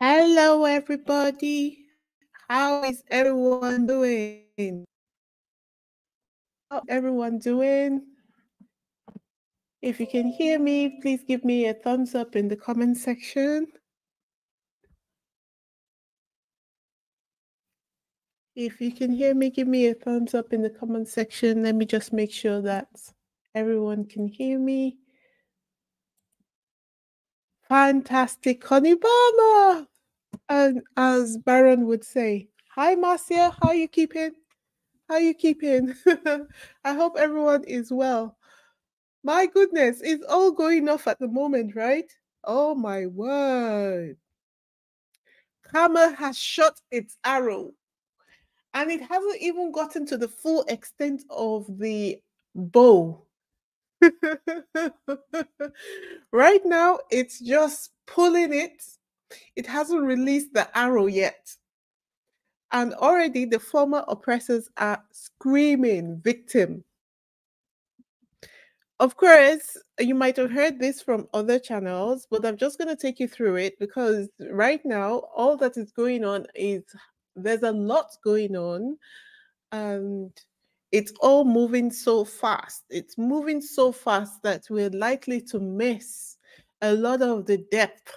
Hello, everybody. How is everyone doing? If you can hear me, please give me a thumbs up in the comment section. If you can hear me, give me a thumbs up in the comment section. Let me just make sure that everyone can hear me. Fantastic, Connie Balmer. And as Baron would say, hi, Marcia, how are you keeping? I hope everyone is well. My goodness, it's all going off at the moment, right? Oh, my word. Karma has shot its arrow. And it hasn't even gotten to the full extent of the bow. Right now, it's just pulling it. It hasn't released the arrow yet. And already the former oppressors are screaming victim. Of course, you might have heard this from other channels, but I'm just going to take you through it because right now, all that is going on is there's a lot going on and it's all moving so fast. It's moving so fast that we're likely to miss a lot of the depth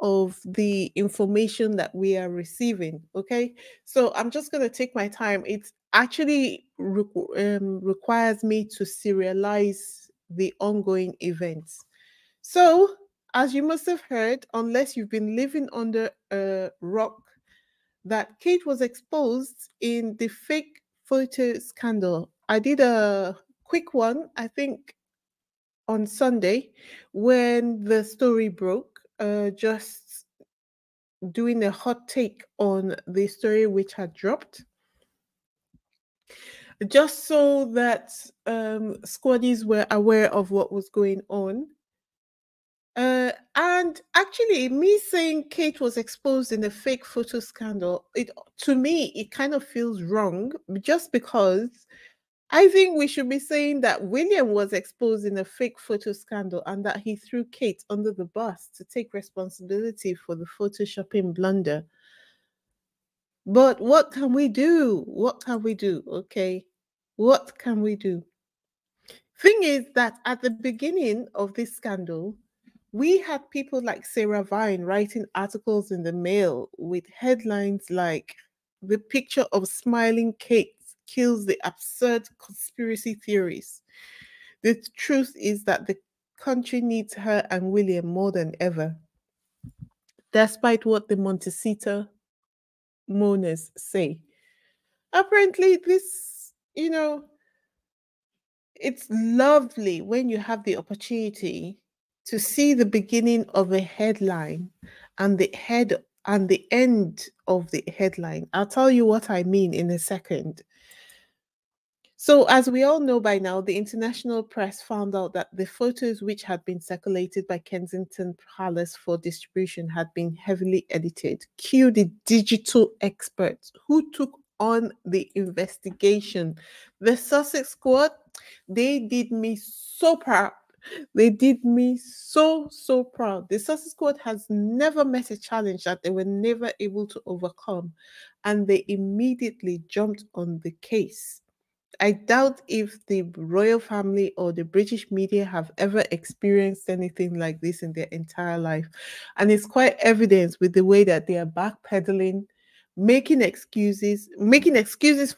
of the information that we are receiving, okay? So I'm just going to take my time. It actually requires me to serialize the ongoing events. So, as you must have heard, unless you've been living under a rock, that Kate was exposed in the fake photo scandal. I did a quick one, I think, on Sunday when the story broke. Just doing a hot take on the story which had dropped, just so that squaddies were aware of what was going on. And actually, me saying Kate was exposed in a fake photo scandal, to me, it kind of feels wrong, just because I think we should be saying that William was exposed in a fake photo scandal and that he threw Kate under the bus to take responsibility for the photoshopping blunder. But what can we do? Okay, what can we do? Thing is that at the beginning of this scandal, we had people like Sarah Vine writing articles in the Mail with headlines like, the picture of smiling Kate kills the absurd conspiracy theories. The truth is that the country needs her and William more than ever, despite what the Montecito mourners say. Apparently, this, you know, it's lovely when you have the opportunity to see the beginning of a headline and the head and the end of the headline. I'll tell you what I mean in a second. So, as we all know by now, the international press found out that the photos which had been circulated by Kensington Palace for distribution had been heavily edited. Cue the digital experts who took on the investigation. The Sussex Squad, they did me so proud. They did me so, so proud. The Sussex Squad has never met a challenge that they were never able to overcome, and they immediately jumped on the case. I doubt if the royal family or the British media have ever experienced anything like this in their entire life. And it's quite evident with the way that they are backpedaling, making excuses for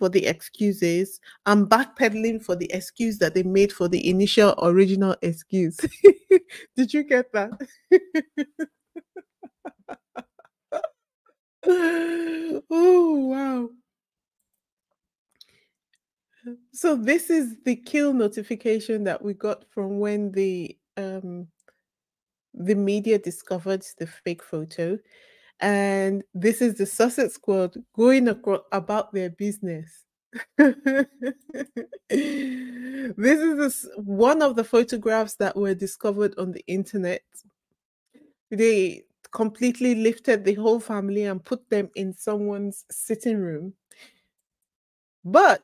the excuses, and backpedaling for the excuse that they made for the initial original excuse. Did you get that? Oh, wow. So this is the kill notification that we got from when the media discovered the fake photo. And this is the Sussex Squad going about their business. This is one of the photographs that were discovered on the internet. They completely lifted the whole family and put them in someone's sitting room. But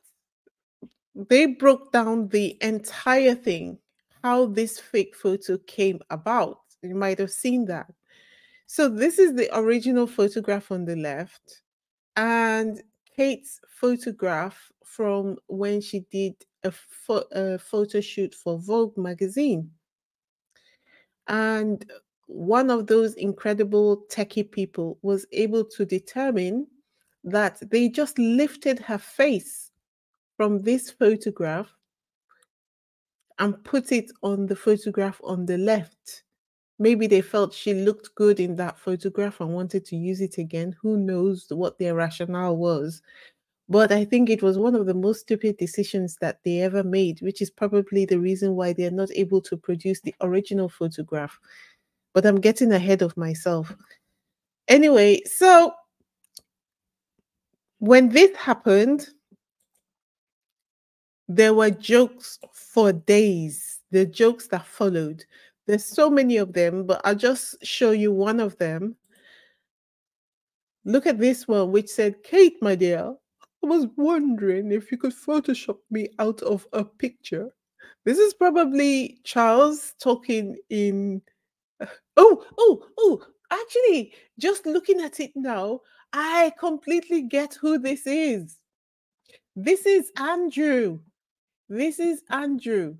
they broke down the entire thing, how this fake photo came about. You might have seen that. So this is the original photograph on the left, and Kate's photograph from when she did a photo shoot for Vogue magazine. And one of those incredible techie people was able to determine that they just lifted her face from this photograph and put it on the photograph on the left. Maybe they felt she looked good in that photograph and wanted to use it again. Who knows what their rationale was? But I think it was one of the most stupid decisions that they ever made, which is probably the reason why they're not able to produce the original photograph. But I'm getting ahead of myself. Anyway, so when this happened, there were jokes for days, the jokes that followed. There's so many of them, but I'll just show you one of them. Look at this one, which said, "Kate, my dear, I was wondering if you could Photoshop me out of a picture." This is probably Charles talking in... Actually, just looking at it now, I completely get who this is. This is Andrew. This is Andrew.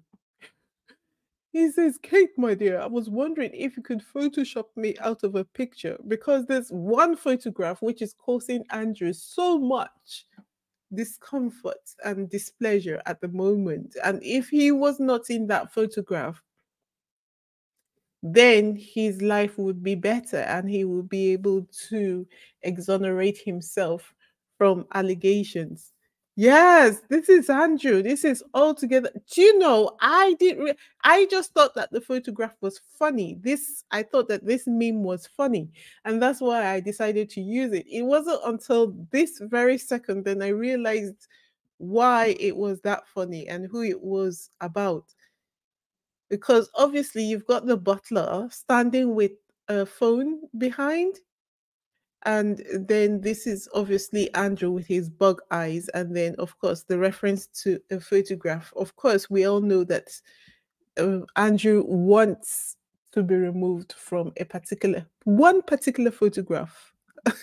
He says, "Kate, my dear, I was wondering if you could Photoshop me out of a picture," because there's one photograph which is causing Andrew so much discomfort and displeasure at the moment. And if he was not in that photograph, then his life would be better and he would be able to exonerate himself from allegations. Yes, this is Andrew. This is altogether. Do you know, I just thought that the photograph was funny. I thought that this meme was funny, and that's why I decided to use it. It wasn't until this very second then I realized why it was that funny and who it was about. Because obviously you've got the butler standing with a phone behind, and then this is obviously Andrew with his bug eyes. And then, of course, the reference to a photograph. Of course, we all know that Andrew wants to be removed from a particular, one particular photograph.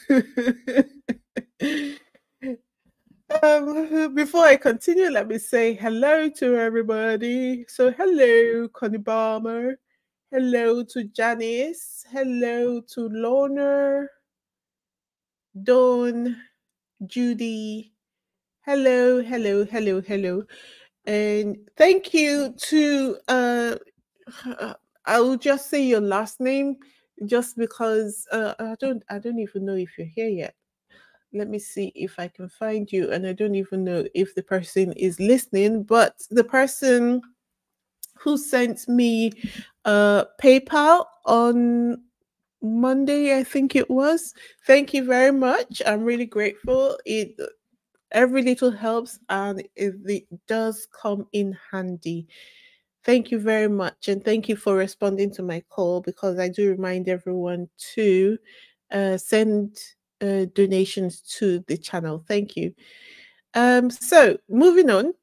Before I continue, let me say hello to everybody. So hello, Connie Balmer. Hello to Janice. Hello to Lorna. Dawn, Judy, hello, hello, hello, hello. And thank you to, I'll just say your last name just because I don't even know if you're here yet. Let me see if I can find you. And I don't even know if the person is listening, but the person who sent me PayPal on Monday, I think it was. Thank you very much. I'm really grateful. Every little helps, and it does come in handy. Thank you very much, and thank you for responding to my call, because I do remind everyone to send donations to the channel. Thank you. So moving on.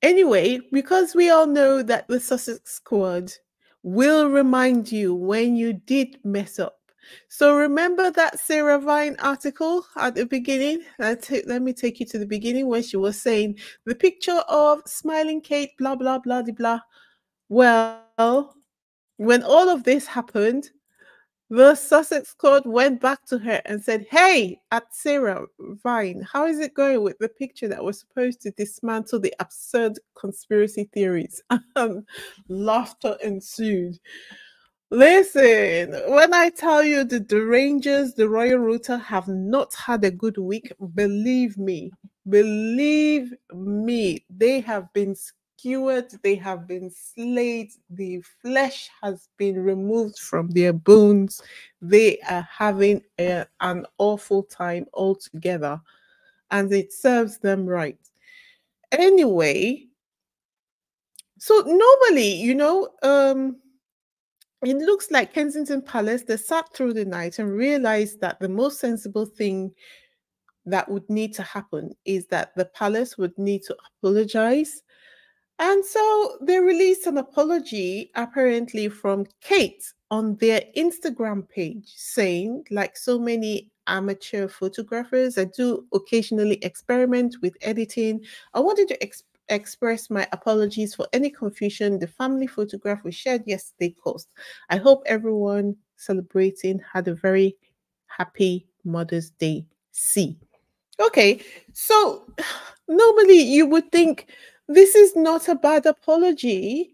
Anyway, because we all know that the Sussex Squad will remind you when you did mess up. So remember that Sarah Vine article at the beginning? Let me take you to the beginning where she was saying the picture of smiling Kate, blah, blah, blah, de blah. Well, when all of this happened, the Sussex Squad went back to her and said, "Hey, at Sarah Vine, how is it going with the picture that was supposed to dismantle the absurd conspiracy theories?" Laughter ensued. Listen, when I tell you the Derangers, the Royal Rota have not had a good week, believe me, they have been skewered, they have been slayed, the flesh has been removed from their bones. They are having an awful time altogether, and it serves them right. Anyway, so normally, you know, it looks like Kensington Palace, they sat through the night and realized that the most sensible thing that would need to happen is that the palace would need to apologize. And so they released an apology apparently from Kate on their Instagram page, saying, like so many amateur photographers, I do occasionally experiment with editing. I wanted to express my apologies for any confusion the family photograph we shared yesterday caused. I hope everyone celebrating had a very happy Mother's Day. C. Okay, so normally you would think this is not a bad apology,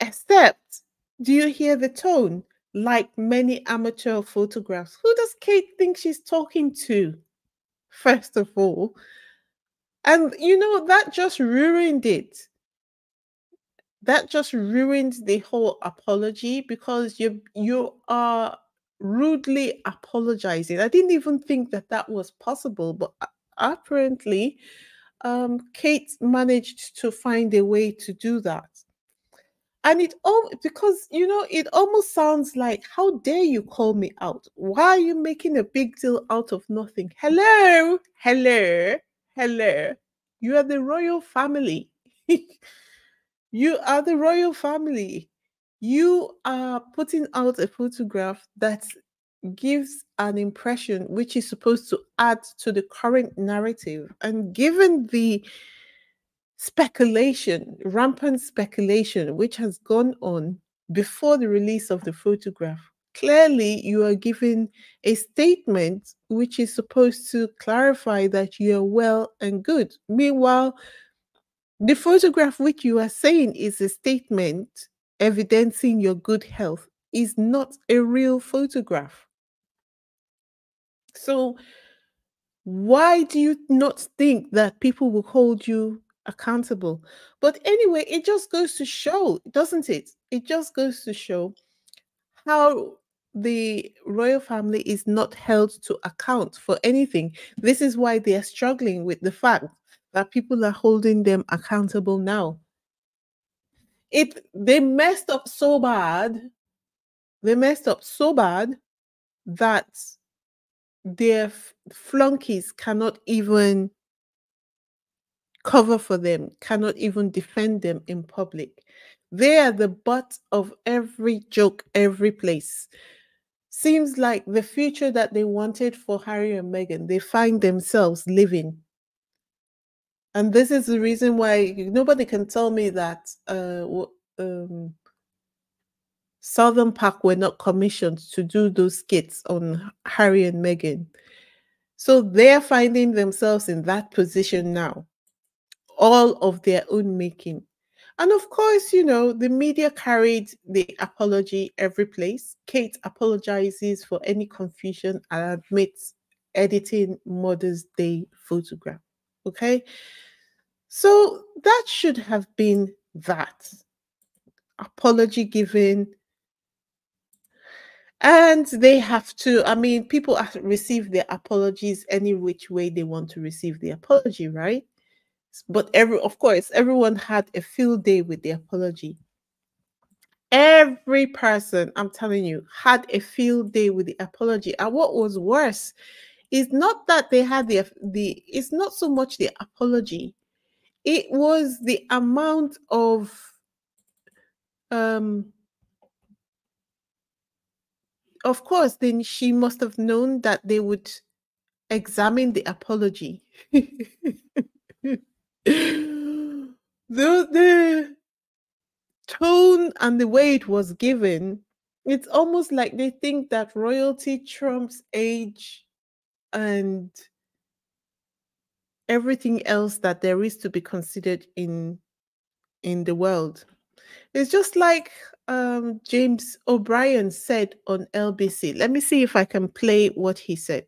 except, do you hear the tone? Like many amateur photographs, who does Kate think she's talking to, first of all? And, you know, that just ruined it. That just ruined the whole apology, because you are rudely apologizing. I didn't even think that that was possible, but apparently Kate managed to find a way to do that. And it all, because, you know, it almost sounds like, how dare you call me out? Why are you making a big deal out of nothing? Hello, hello, hello. You are the royal family. You are the royal family. You are putting out a photograph that gives an impression which is supposed to add to the current narrative. And given the speculation, rampant speculation, which has gone on before the release of the photograph, clearly you are giving a statement which is supposed to clarify that you are well and good. Meanwhile, the photograph which you are saying is a statement evidencing your good health is not a real photograph. So why do you not think that people will hold you accountable? But anyway, it just goes to show, doesn't it? It just goes to show how the royal family is not held to account for anything. This is why they are struggling with the fact that people are holding them accountable now. They messed up so bad. They messed up so bad that their flunkies cannot even cover for them, cannot even defend them in public. They are the butt of every joke, every place. Seems like the future that they wanted for Harry and Meghan, they find themselves living. And this is the reason why nobody can tell me that Southern Park were not commissioned to do those skits on Harry and Meghan. So they're finding themselves in that position now, all of their own making. And of course, you know, the media carried the apology every place. Kate apologizes for any confusion and admits editing Mother's Day photograph. Okay, so that should have been that. Apology given. And they have to, I mean, people receive their apologies any which way they want to receive the apology, right? But of course, everyone had a field day with the apology. Every person, I'm telling you, had a field day with the apology. And what was worse, it's not that they had it's not so much the apology. It was the amount of of course, then she must have known that they would examine the apology. The tone and the way it was given, it's almost like they think that royalty trumps age and everything else that there is to be considered in the world. It's just like James O'Brien said on LBC. Let me see if I can play what he said.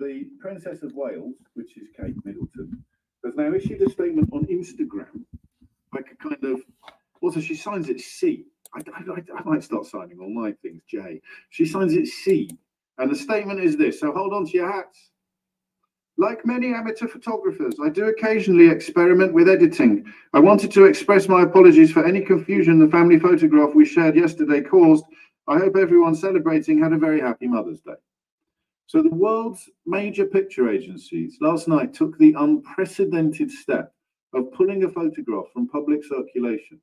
The Princess of Wales, which is Kate Middleton, has now issued a statement on Instagram, like a kind of, also she signs it C. I might start signing all my things J. She signs it C. And the statement is this, so hold on to your hats. Like many amateur photographers, I do occasionally experiment with editing. I wanted to express my apologies for any confusion the family photograph we shared yesterday caused. I hope everyone celebrating had a very happy Mother's Day. So the world's major picture agencies last night took the unprecedented step of pulling a photograph from public circulation,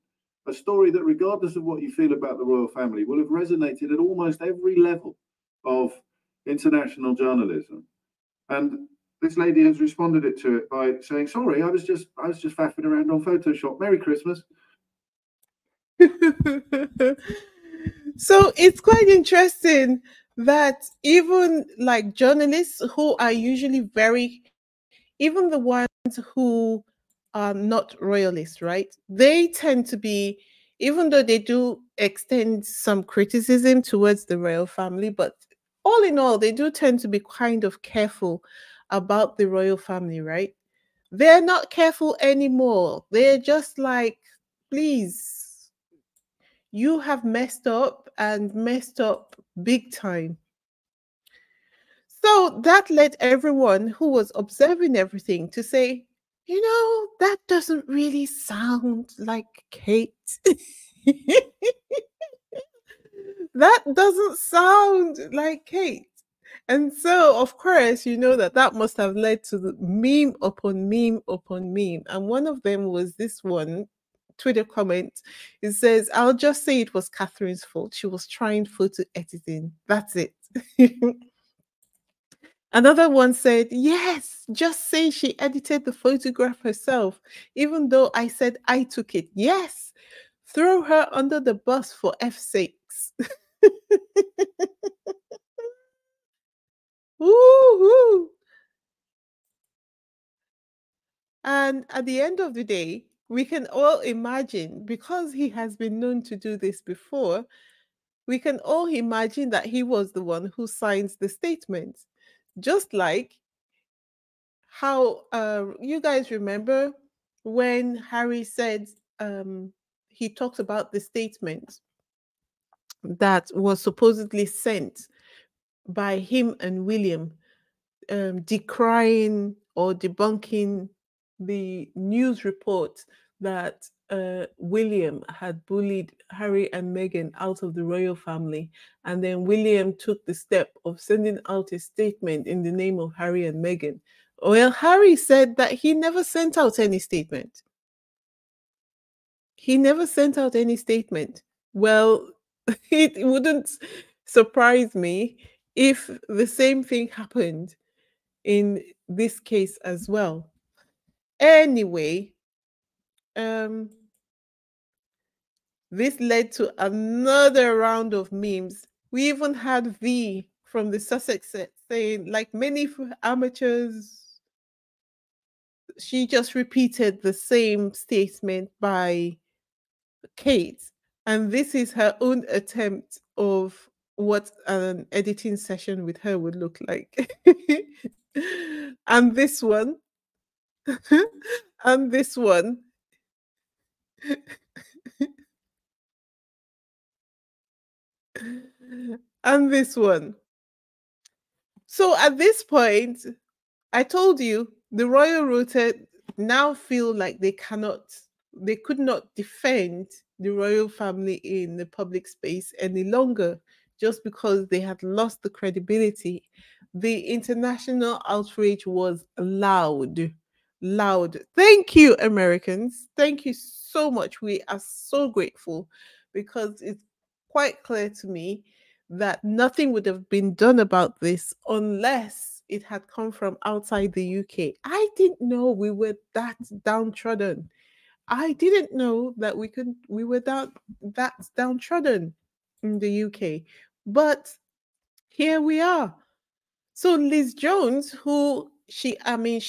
a story that, regardless of what you feel about the royal family, will have resonated at almost every level of international journalism. And this lady has responded to it by saying, "Sorry, I was just faffing around on Photoshop. Merry Christmas." So it's quite interesting that even like journalists who are usually very, even the ones who are not royalists, right? They tend to be, even though they do extend some criticism towards the royal family, but all in all, they do tend to be kind of careful about the royal family, right? They're not careful anymore. They're just like, please, you have messed up and messed up big time. So that led everyone who was observing everything to say, you know, that doesn't really sound like Kate. That doesn't sound like Kate. And so, of course, you know that must have led to the meme upon meme upon meme. And one of them was this one Twitter comment. It says, "I'll just say it was Catherine's fault. She was trying photo editing. That's it." Another one said, "Yes, just say she edited the photograph herself, even though I said I took it. Yes, throw her under the bus for F's sakes." Woo-hoo. And at the end of the day, we can all imagine, because he has been known to do this before, we can all imagine that he was the one who signs the statement. Just like how you guys remember when Harry said, he talked about the statement that was supposedly sent by him and William, decrying or debunking the news report that William had bullied Harry and Meghan out of the royal family. And then William took the step of sending out a statement in the name of Harry and Meghan. Well, Harry said that he never sent out any statement. He never sent out any statement. Well, it wouldn't surprise me if the same thing happened in this case as well. Anyway, this led to another round of memes. We even had V from the Sussex set saying, like many amateurs, she just repeated the same statement by Kate. And this is her own attempt of what an editing session with her would look like. And this one. And this one. And this one. So at this point, I told you the royal rooter now feel like they could not defend the royal family in the public space any longer, just because they had lost the credibility. The international outrage was loud. Thank you, Americans. Thank you so much. We are so grateful, because it's quite clear to me that nothing would have been done about this unless it had come from outside the UK. I didn't know we were that downtrodden. I didn't know that we were that downtrodden in the UK. But here we are. So Liz Jones, who she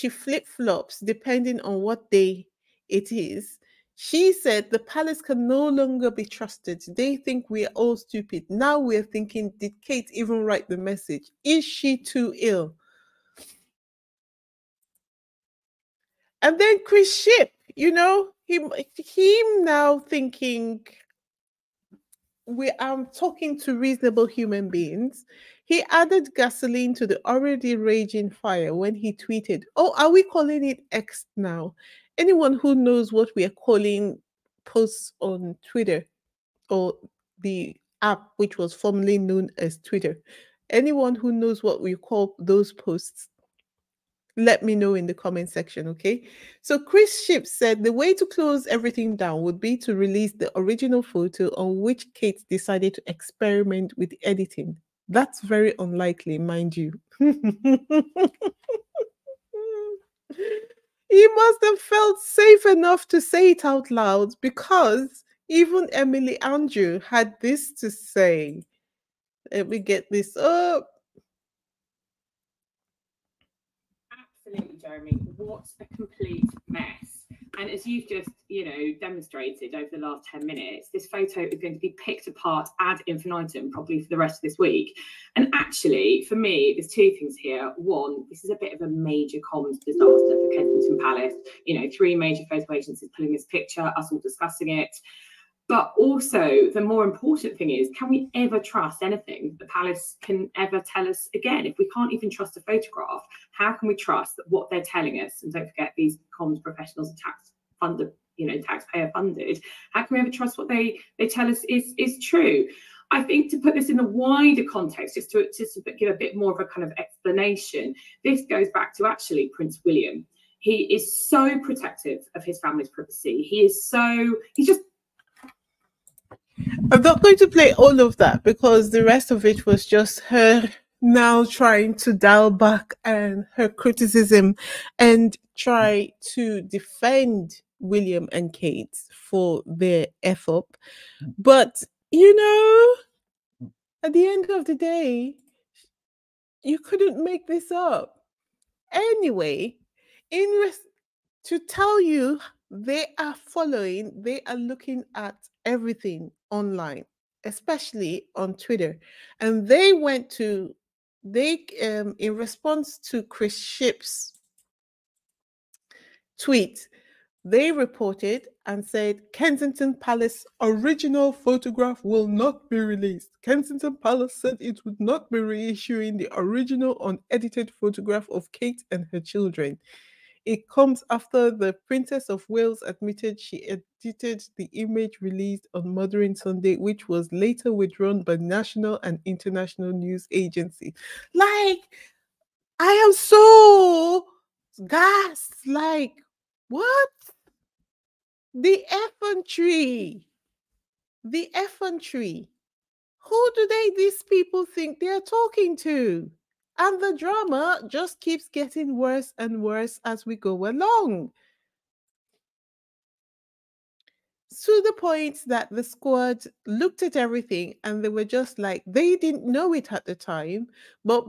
flip-flops depending on what day it is. She said the palace can no longer be trusted. They think we are all stupid. Now we're thinking, did Kate even write the message? Is she too ill? And then Chris Ship, you know, him now thinking, I'm talking to reasonable human beings. He added gasoline to the already raging fire when he tweeted, "Oh, are we calling it X now?" Anyone who knows what we are calling posts on Twitter, or the app which was formerly known as Twitter, Anyone who knows what we call those posts, let me know in the comment section, okay? So Chris Ship said the way to close everything down would be to release the original photo on which Kate decided to experiment with editing. That's very unlikely, mind you. He must have felt safe enough to say it out loud, because even Emily Andrew had this to say. Let me get this up. Absolutely, Jeremy. What a complete mess. And as you've just, you know, demonstrated over the last 10 minutes, this photo is going to be picked apart ad infinitum probably for the rest of this week. And actually, for me, there's two things here. One, this is a bit of a major comms disaster for Kensington Palace. You know, 3 major photo agencies pulling this picture, us all discussing it. But also, the more important thing is, can we ever trust anything the palace can ever tell us again? If we can't even trust a photograph, how can we trust that what they're telling us? And don't forget, these comms professionals are tax funded, you know, taxpayer funded. How can we ever trust what they tell us is true? I think to put this in the wider context, just to give a bit more of a kind of explanation, this goes back to actually Prince William. He is so protective of his family's privacy. He's just. I'm not going to play all of that because the rest of it was just her now trying to dial back and her criticism and try to defend William and Kate for their F-up. But, you know, at the end of the day, you couldn't make this up. Anyway, to tell you, they are following, they are looking at everything online, especially on Twitter. And they went to, in response to Chris Ship's tweet, they reported and said, Kensington Palace original photograph will not be released. Kensington Palace said it would not be reissuing the original unedited photograph of Kate and her children. It comes after the Princess of Wales admitted she edited the image released on Mothering Sunday, which was later withdrawn by national and international news agencies. Like, I am so gassed. Like, what? The effrontery. The effrontery. Who do these people think they are talking to? And the drama just keeps getting worse and worse as we go along. To the point that the squad looked at everything and they were just like, they didn't know it at the time, but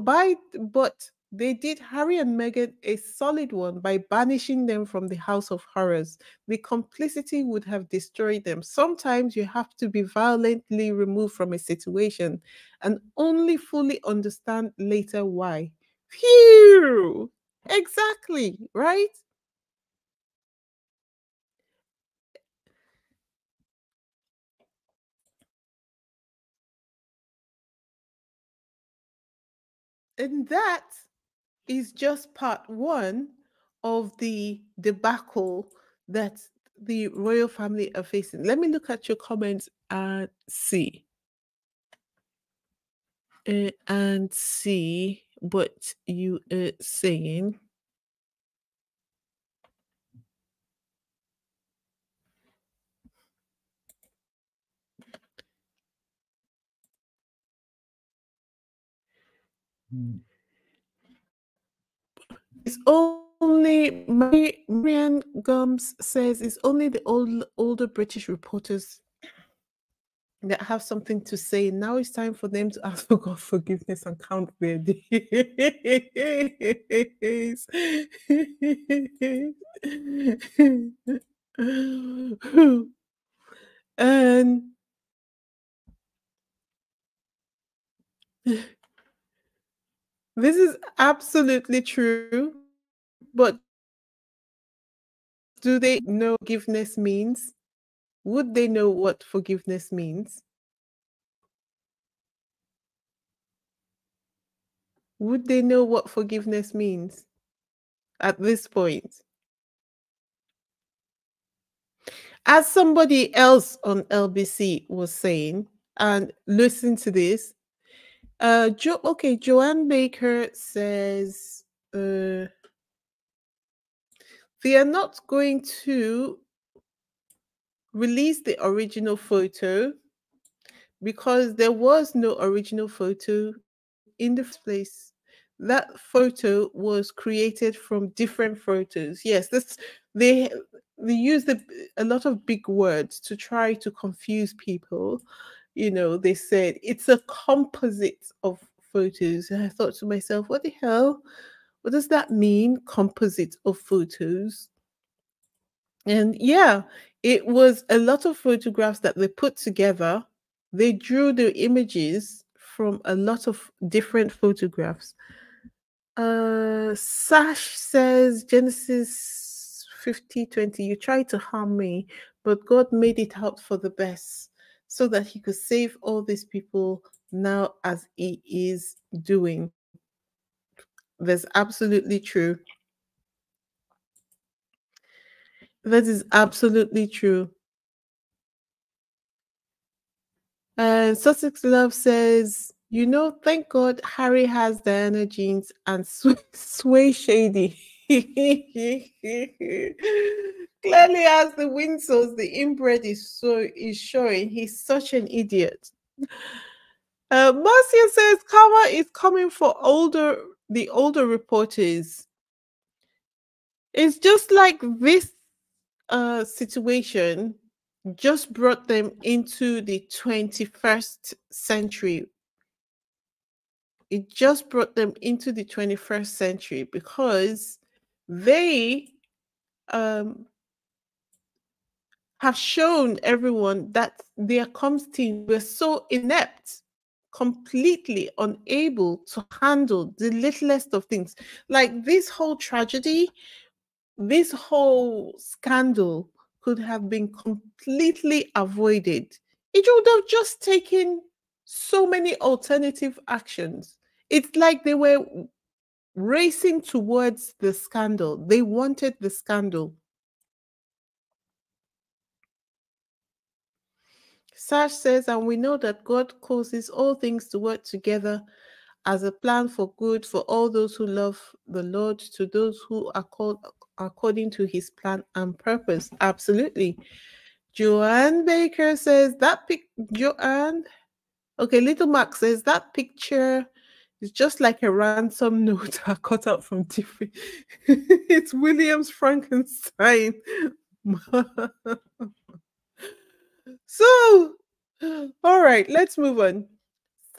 they did Harry and Meghan a solid one by banishing them from the House of Horrors. The complicity would have destroyed them. Sometimes you have to be violently removed from a situation and only fully understand later why. Phew! Exactly, right? And that is just part one of the debacle that the royal family are facing. Let me look at your comments and see. And see what you are saying. It's only Marianne Gums says it's only the older British reporters that have something to say. Now it's time for them to ask for God's forgiveness and count their days. And this is absolutely true, but do they know what forgiveness means? Would they know what forgiveness means? Would they know what forgiveness means at this point? As somebody else on LBC was saying, and listen to this, Joanne Baker says they are not going to release the original photo because there was no original photo in the first place. That photo was created from different photos. Yes, they use a lot of big words to try to confuse people. You know, they said it's a composite of photos. And I thought to myself, what the hell? What does that mean, composite of photos? And yeah, it was a lot of photographs that they put together. They drew the images from a lot of different photographs. Sash says, Genesis 50:20, you tried to harm me, but God made it out for the best so that he could save all these people now as he is doing. That's absolutely true. That is absolutely true. Sussex Love says, you know, thank God Harry has Diana jeans and Sway Shady. Clearly, as the Windsors, the inbred is showing. He's such an idiot. Marcia says, karma is coming for the older reporters. It's just like this situation just brought them into the 21st century. It just brought them into the 21st century because they have shown everyone that their comms team were so inept, completely unable to handle the littlest of things. Like this whole tragedy, this whole scandal could have been completely avoided. It would have just taken so many alternative actions. It's like they were racing towards the scandal. They wanted the scandal. Sash says, and we know that God causes all things to work together as a plan for good for all those who love the Lord, to those who are called according to his plan and purpose. Absolutely. Joanne Baker says that Little Mac says that picture is just like a ransom note I cut out from different. It's William's Frankenstein. So, all right, let's move on.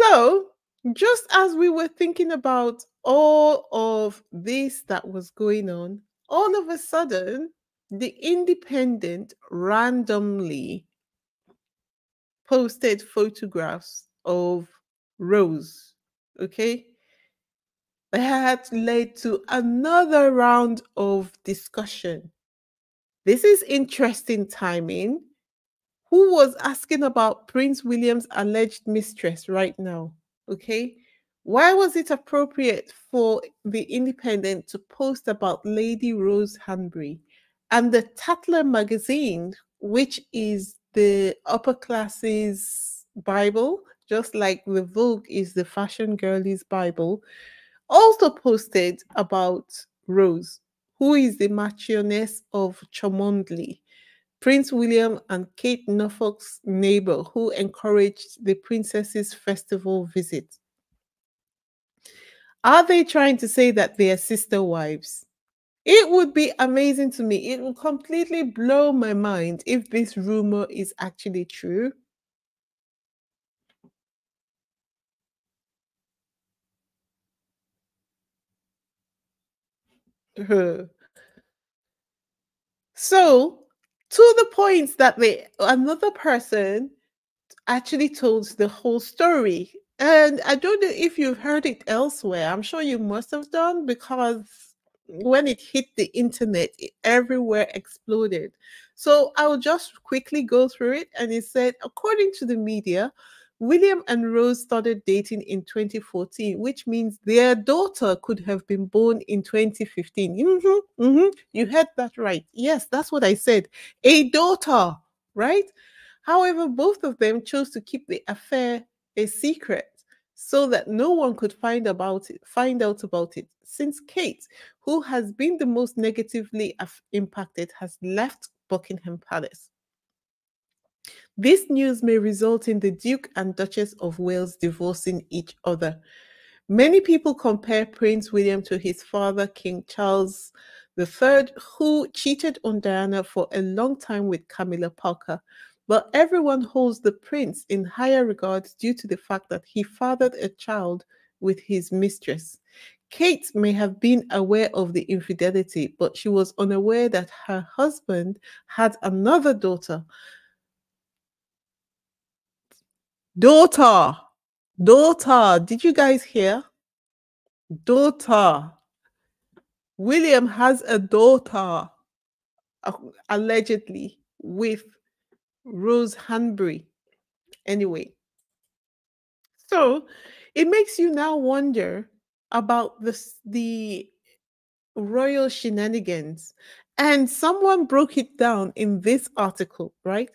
So, just as we were thinking about all of this that was going on, all of a sudden, the Independent randomly posted photographs of Rose, okay? That led to another round of discussion. This is interesting timing. Who was asking about Prince William's alleged mistress right now, okay? Why was it appropriate for the Independent to post about Lady Rose Hanbury? And the Tatler magazine, which is the upper classes Bible, just like the Vogue is the fashion girlies Bible, also posted about Rose, who is the Marchioness of Cholmondeley, Prince William and Kate Norfolk's neighbor, who encouraged the princess's festival visit. Are they trying to say that they are sister wives? It would be amazing to me. It will completely blow my mind if this rumor is actually true. So, to the point that another person actually told the whole story. And I don't know if you've heard it elsewhere. I'm sure you must have done, because when it hit the internet, everywhere exploded. So I'll just quickly go through it. And it said, according to the media, William and Rose started dating in 2014, which means their daughter could have been born in 2015. You heard that right. Yes, that's what I said. A daughter, right? However, both of them chose to keep the affair a secret. so that no one could find out about it, since Kate, who has been the most negatively impacted, has left Buckingham Palace. This news may result in the Duke and Duchess of Wales divorcing each other. Many people compare Prince William to his father, King Charles III, who cheated on Diana for a long time with Camilla Parker. But everyone holds the prince in higher regard due to the fact that he fathered a child with his mistress. Kate may have been aware of the infidelity, but she was unaware that her husband had another daughter. Daughter, did you guys hear? Daughter. William has a daughter, allegedly, with Rose Hanbury. Anyway, so it makes you now wonder about the royal shenanigans. And someone broke it down in this article, right?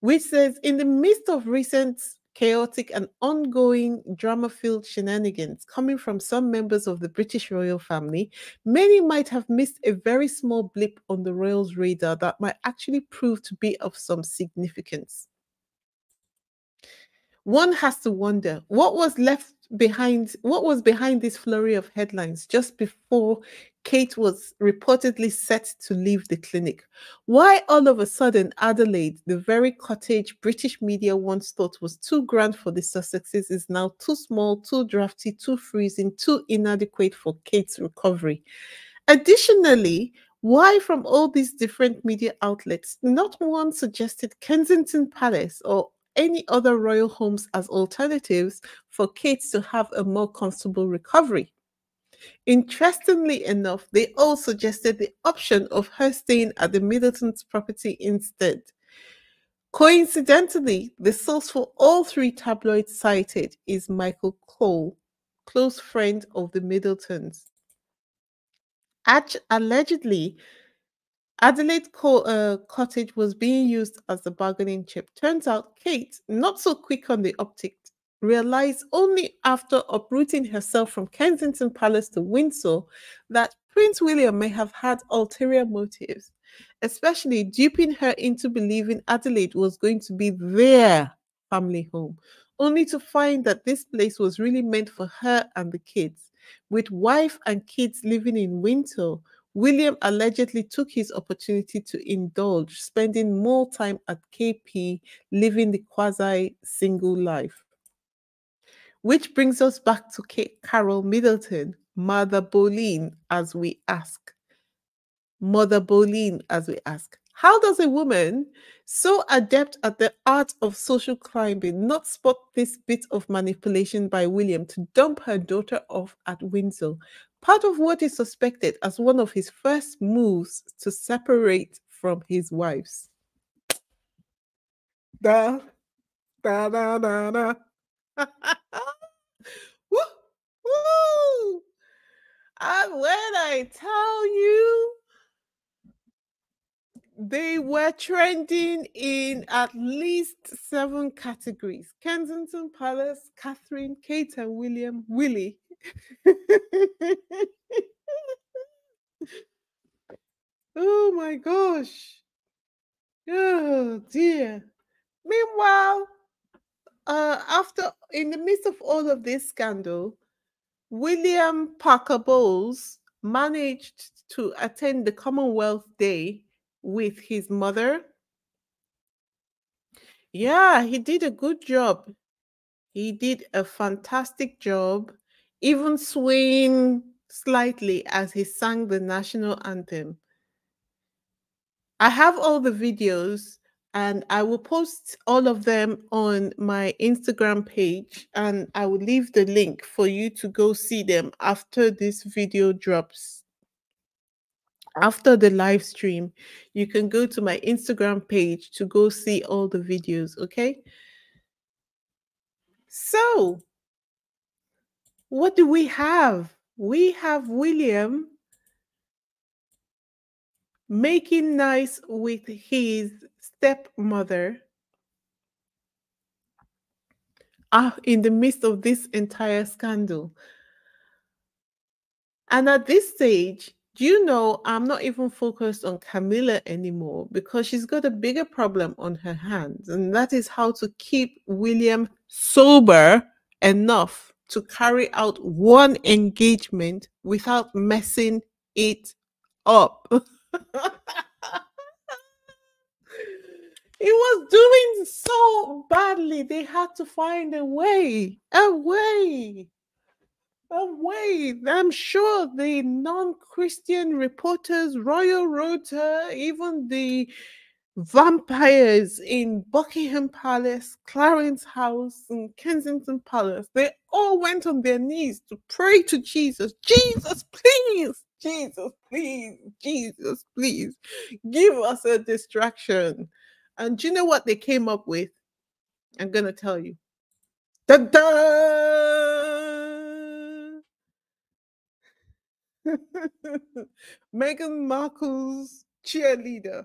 Which says, in the midst of recent chaotic and ongoing drama-filled shenanigans coming from some members of the British royal family, many might have missed a very small blip on the royals' radar that might actually prove to be of some significance. One has to wonder, what was behind this flurry of headlines just before Kate was reportedly set to leave the clinic? Why all of a sudden Adelaide, the very cottage British media once thought was too grand for the Sussexes, is now too small, too drafty, too freezing, too inadequate for Kate's recovery? Additionally, why from all these different media outlets, not one suggested Kensington Palace or any other royal homes as alternatives for Kate to have a more comfortable recovery? Interestingly enough, they all suggested the option of her staying at the Middleton's property instead. Coincidentally, the source for all three tabloids cited is Michael Cole, close friend of the Middletons. Allegedly, Adelaide Cottage was being used as a bargaining chip. Turns out Kate, not so quick on the optics, realized only after uprooting herself from Kensington Palace to Windsor that Prince William may have had ulterior motives, especially duping her into believing Adelaide was going to be their family home, only to find that this place was really meant for her and the kids. With wife and kids living in Windsor, William allegedly took his opportunity to indulge, spending more time at KP, living the quasi-single life. Which brings us back to Kate Carol Middleton, Mother Boleyn, as we ask. How does a woman so adept at the art of social climbing not spot this bit of manipulation by William to dump her daughter off at Windsor? Part of what is suspected as one of his first moves to separate from his wives. Da, da, da, da, da. Woo, woo. And when I tell you, they were trending in at least 7 categories. Kensington Palace, Catherine, Kate and William, Willie. Oh my gosh. Oh dear. Meanwhile, in the midst of all of this scandal, William Parker Bowles managed to attend the Commonwealth Day with his mother. Yeah, he did a good job. He did a fantastic job, even swaying slightly as he sang the national anthem. I have all the videos and I will post all of them on my Instagram page, and I will leave the link for you to go see them after this video drops. After the live stream, you can go to my Instagram page to go see all the videos, okay? So, what do we have? We have William making nice with his stepmother are in the midst of this entire scandal. And at this stage, you know, I'm not even focused on Camilla anymore, because she's got a bigger problem on her hands, and that is how to keep William sober enough to carry out one engagement without messing it up. He was doing so badly, they had to find a way. I'm sure the non-Christian reporters, Royal Rota, even the vampires in Buckingham Palace, Clarence House, and Kensington Palace, they all went on their knees to pray to Jesus. Jesus, please, Jesus, please, Jesus, please, give us a distraction. And do you know what they came up with? I'm going to tell you. Meghan Markle's cheerleader,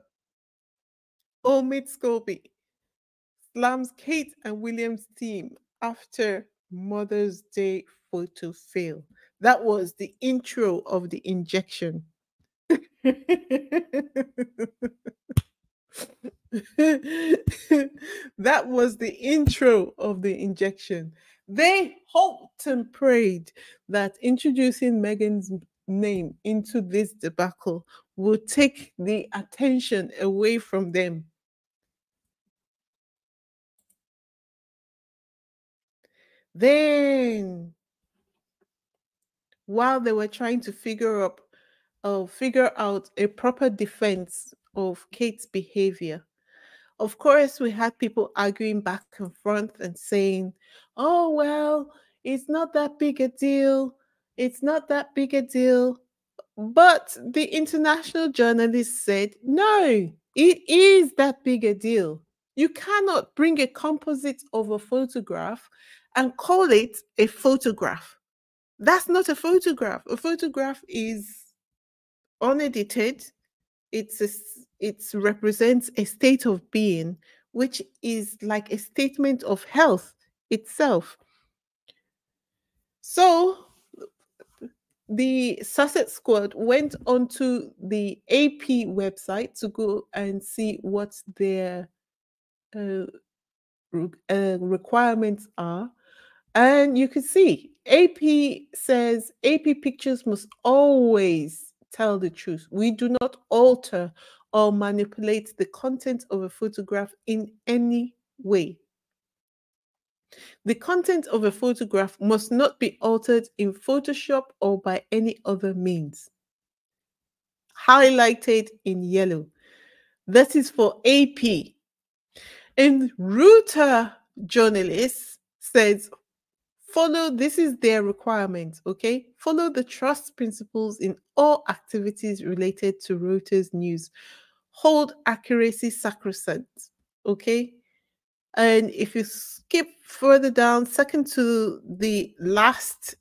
Omid Scobie, slams Kate and William's team after Mother's Day photo fail. That was the intro of the injection. That was the intro of the injection. They hoped and prayed that introducing Meghan's name into this debacle will take the attention away from them. Then, while they were trying to figure out a proper defense of Kate's behavior, of course, we had people arguing back and front and saying, oh, well, it's not that big a deal. It's not that big a deal. But the international journalist said, no, it is that big a deal. You cannot bring a composite of a photograph and call it a photograph. That's not a photograph. A photograph is unedited. It represents a state of being, which is like a statement of health itself. So the Sussex Squad went onto the AP website to go and see what their requirements are. And you can see AP says AP pictures must always tell the truth. We do not alter or manipulate the content of a photograph in any way. The content of a photograph must not be altered in Photoshop or by any other means. Highlighted in yellow. That is for AP. And Reuters journalists says, follow, this is their requirement, okay? Follow the trust principles in all activities related to Reuters news. Hold accuracy sacrosanct, okay? And if you skip further down, second to the last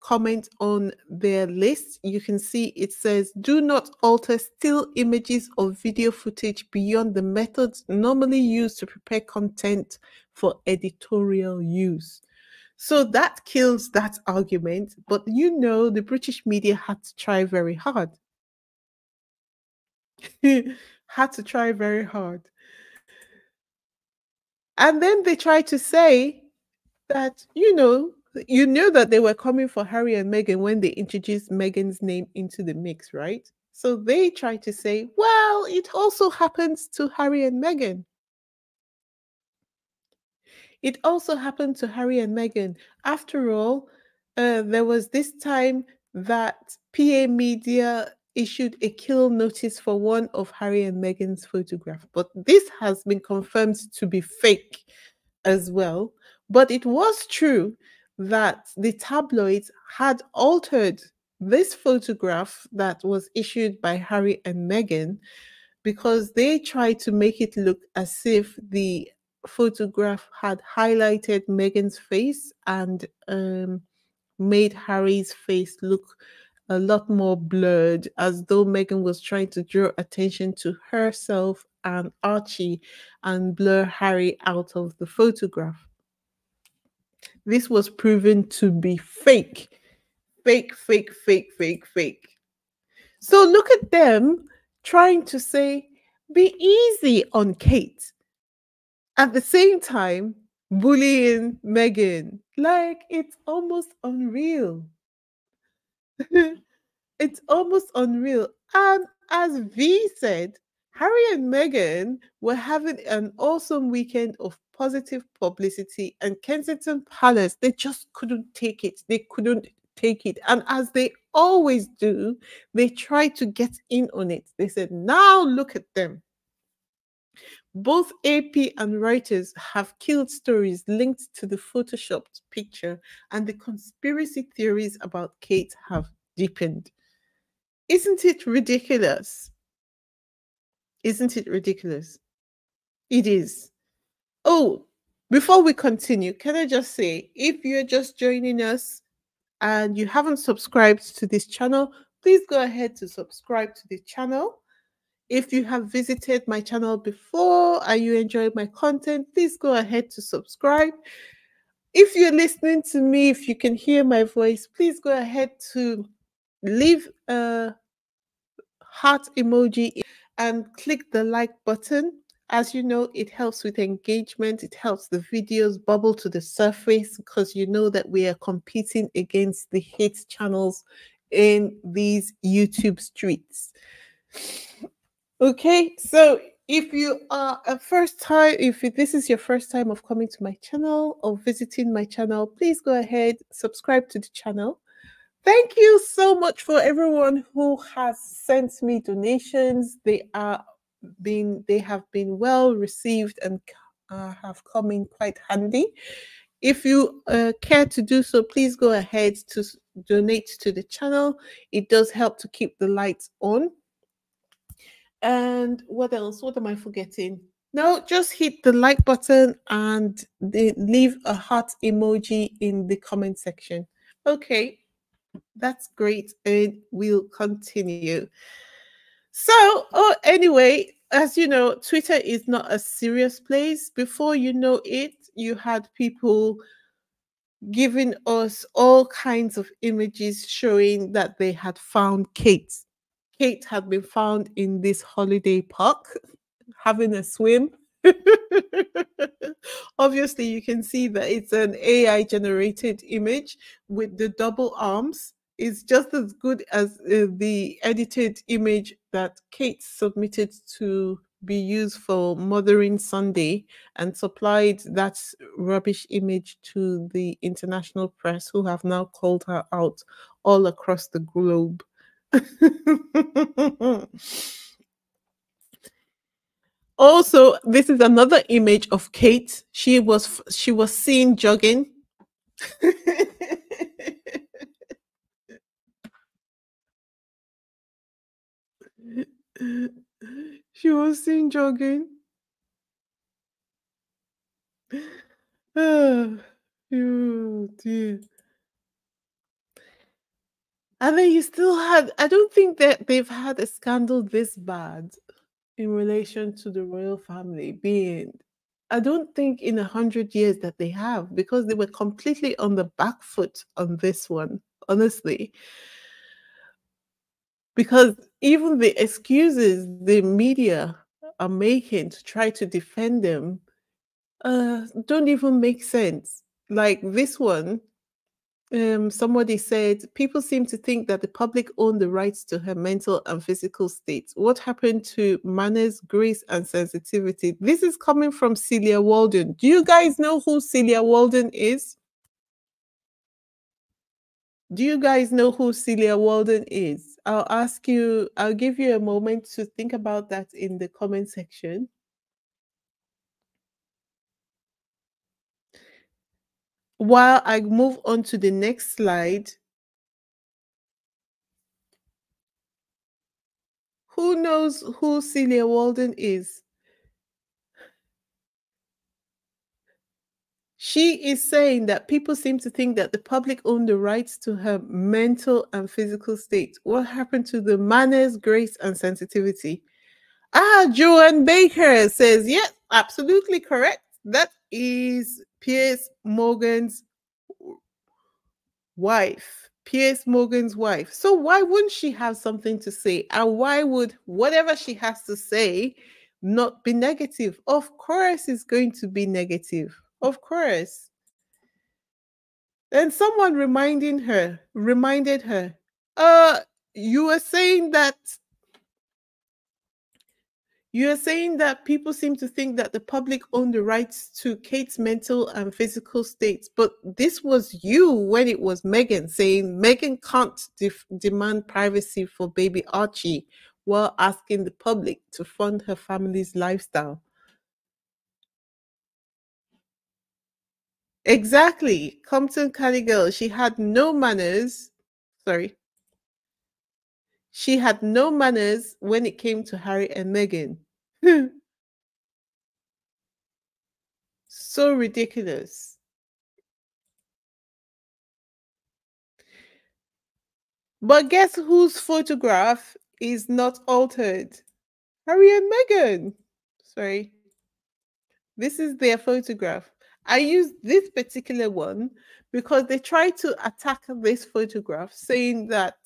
comment on their list, you can see it says, do not alter still images or video footage beyond the methods normally used to prepare content for editorial use. So that kills that argument, but you know the British media had to try very hard. And then they tried to say that, you know that they were coming for Harry and Meghan when they introduced Meghan's name into the mix, right? So they tried to say, well, it also happens to Harry and Meghan. It also happened to Harry and Meghan. After all, there was this time that PA Media issued a kill notice for one of Harry and Meghan's photographs. But this has been confirmed to be fake as well. But it was true that the tabloids had altered this photograph that was issued by Harry and Meghan because they tried to make it look as if the photograph had highlighted Meghan's face and made Harry's face look a lot more blurred, as though Meghan was trying to draw attention to herself and Archie and blur Harry out of the photograph. This was proven to be fake. Fake, fake, fake, fake, fake. So look at them trying to say, be easy on Kate. At the same time, bullying Meghan. Like, it's almost unreal. It's almost unreal. And as V said, Harry and Meghan were having an awesome weekend of positive publicity, and Kensington Palace, they just couldn't take it. They couldn't take it. And as they always do, they try to get in on it. They said, now look at them. Both AP and Reuters have killed stories linked to the Photoshopped picture, and the conspiracy theories about Kate have deepened. Isn't it ridiculous? Isn't it ridiculous? It is. Oh, before we continue, can I just say, if you're just joining us and you haven't subscribed to this channel, please go ahead to subscribe to the channel. If you have visited my channel before and you enjoy my content, please go ahead to subscribe. If you're listening to me, if you can hear my voice, please go ahead to leave a heart emoji and click the like button. As you know, it helps with engagement. It helps the videos bubble to the surface, because you know that we are competing against the hate channels in these YouTube streets. Okay, so if you are a first time, this is your first time of coming to my channel or visiting my channel, please go ahead, subscribe to the channel. Thank you so much for everyone who has sent me donations. They have been well received and have come in quite handy. If you care to do so, please go ahead to donate to the channel. It does help to keep the lights on. And what else? What am I forgetting? Now, just hit the like button and leave a heart emoji in the comment section. Okay. That's great, and we'll continue. So, anyway, as you know, Twitter is not a serious place. Before you know it, you had people giving us all kinds of images showing that they had found Kate. Kate had been found in this holiday park having a swim. Obviously, you can see that it's an AI-generated image with the double arms. It's just as good as the edited image that Kate submitted to be used for Mothering Sunday, and supplied that rubbish image to the international press, who have now called her out all across the globe. Also, this is another image of Kate. She was seen jogging. She was seen jogging. Oh, dear. And then you still had, I don't think that they've had a scandal this bad in relation to the royal family being, I don't think in 100 years that they have, because they were completely on the back foot on this one, honestly. Because even the excuses the media are making to try to defend them don't even make sense. Like this one, somebody said, people seem to think that the public own the rights to her mental and physical states. What happened to manners, grace, and sensitivity? This is coming from Celia Walden. Do you guys know who Celia Walden is? Do you guys know who Celia Walden is? I'll ask you, I'll give you a moment to think about that in the comment section. While I move on to the next slide, who knows who Celia Walden is? She is saying that people seem to think that the public own the rights to her mental and physical state. What happened to the manners, grace, and sensitivity? Ah, Joanne Baker says, yes, absolutely correct. That is Piers Morgan's wife, Piers Morgan's wife. So why wouldn't she have something to say? And why would whatever she has to say not be negative? Of course it's going to be negative. Of course. Then someone reminded her, you were saying that people seem to think that the public owned the rights to Kate's mental and physical states, but this was you when it was Meghan saying Meghan can't demand privacy for baby Archie while asking the public to fund her family's lifestyle. Exactly. Compton Callagirl, she had no manners. Sorry. She had no manners when it came to Harry and Meghan. So ridiculous. But guess whose photograph is not altered? Harry and Meghan. Sorry. This is their photograph. I used this particular one because they tried to attack this photograph, saying that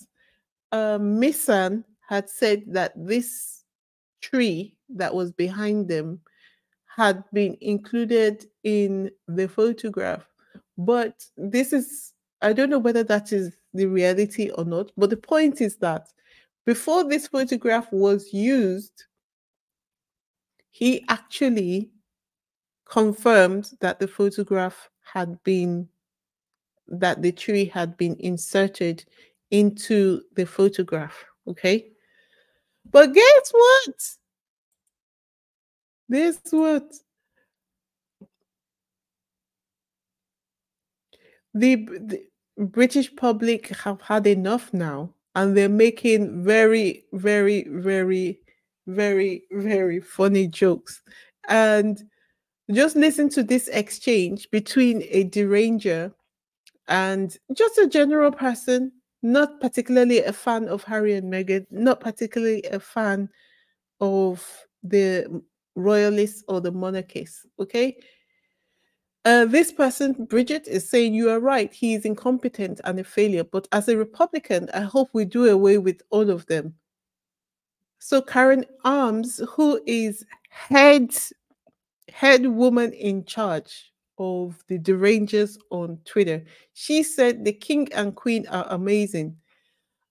Missan had said that this tree that was behind them had been included in the photograph. But this is, I don't know whether that is the reality or not, but the point is that before this photograph was used, he actually confirmed that the photograph had been, that the tree had been inserted into the photograph. Okay, but guess what? This what the British public have had enough now, and they're making very, very funny jokes. And just listen to this exchange between a deranger and just a general person, not particularly a fan of Harry and Meghan, not particularly a fan of the royalists or the monarchists, okay? This person, Bridget, is saying, you are right, he is incompetent and a failure, but as a Republican, I hope we do away with all of them. So Karen Arms, who is head woman in charge of the derangers on Twitter, she said the king and queen are amazing.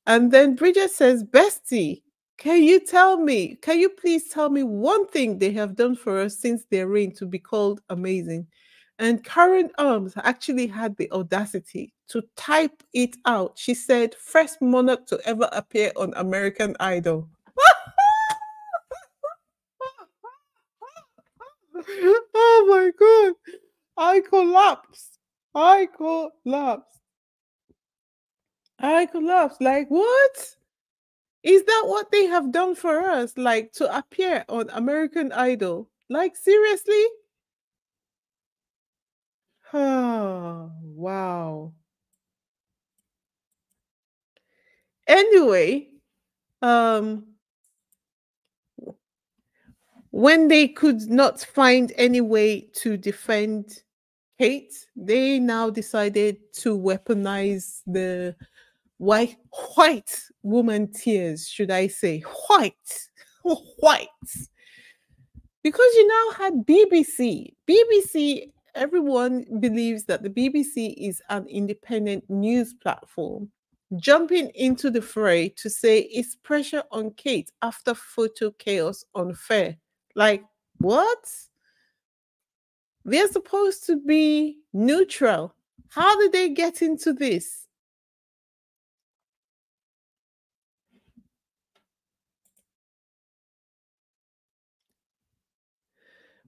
And then Bridget says, bestie, can you please tell me one thing they have done for us since their reign to be called amazing? And Karen Arms actually had the audacity to type it out. She said, first monarch to ever appear on American Idol. Oh my God, I collapsed. Like, what is that? What they have done for us, like to appear on American Idol? Like, seriously? Oh wow. Anyway, when they could not find any way to defend Kate, they now decided to weaponize the white woman tears, should I say. White. Because you now had BBC. BBC, everyone believes that the BBC is an independent news platform, jumping into the fray to say it's pressure on Kate after photo chaos unfair. Like, what? They're supposed to be neutral. How did they get into this?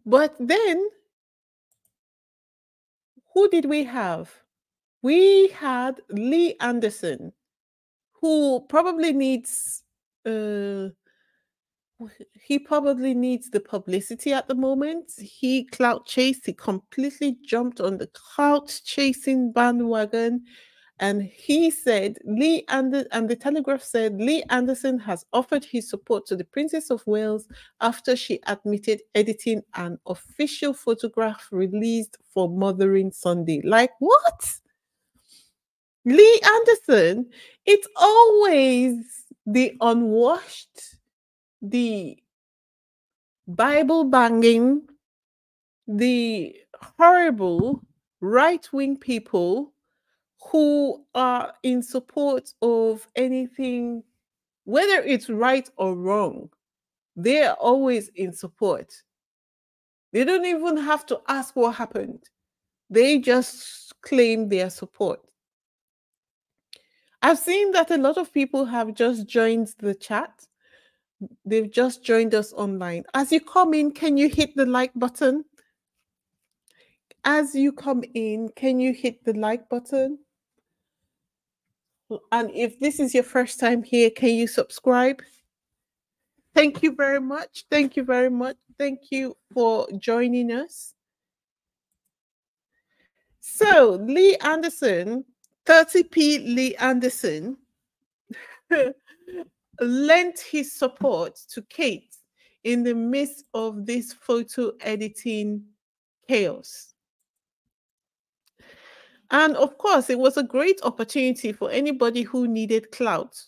But then, who did we have? We had Lee Anderson, who probably needs... he probably needs the publicity at the moment. He clout chased. He completely jumped on the clout chasing bandwagon. And he said, and the Telegraph said, Lee Anderson has offered his support to the Princess of Wales after she admitted editing an official photograph released for Mothering Sunday. Like, what? Lee Anderson, it's always the unwashed, the Bible banging, the horrible right-wing people who are in support of anything, whether it's right or wrong. They are always in support. They don't even have to ask what happened. They just claim their support. I've seen that a lot of people have just joined the chat. They've just joined us online. As you come in, can you hit the like button? As you come in, can you hit the like button? And if this is your first time here, can you subscribe? Thank you very much. Thank you very much. Thank you for joining us. So, Lee Anderson, 30p Lee Anderson, lent his support to Kate in the midst of this photo editing chaos. And of course, it was a great opportunity for anybody who needed clout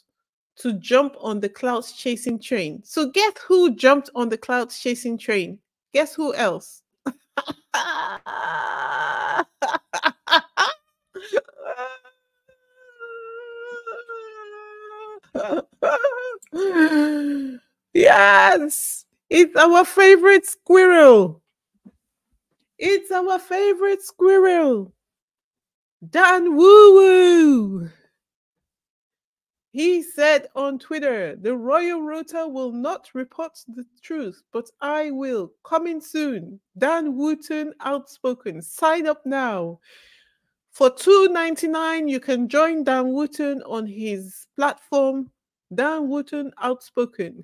to jump on the clout chasing train. So guess who jumped on the clout chasing train? Guess who else? Yes, it's our favorite squirrel. It's our favorite squirrel, Dan Wootton. He said on Twitter, the Royal Rota will not report the truth, but I will. Coming soon. Dan Wootton, outspoken. Sign up now. For $2.99, you can join Dan Wootton on his platform, Dan Wootton Outspoken.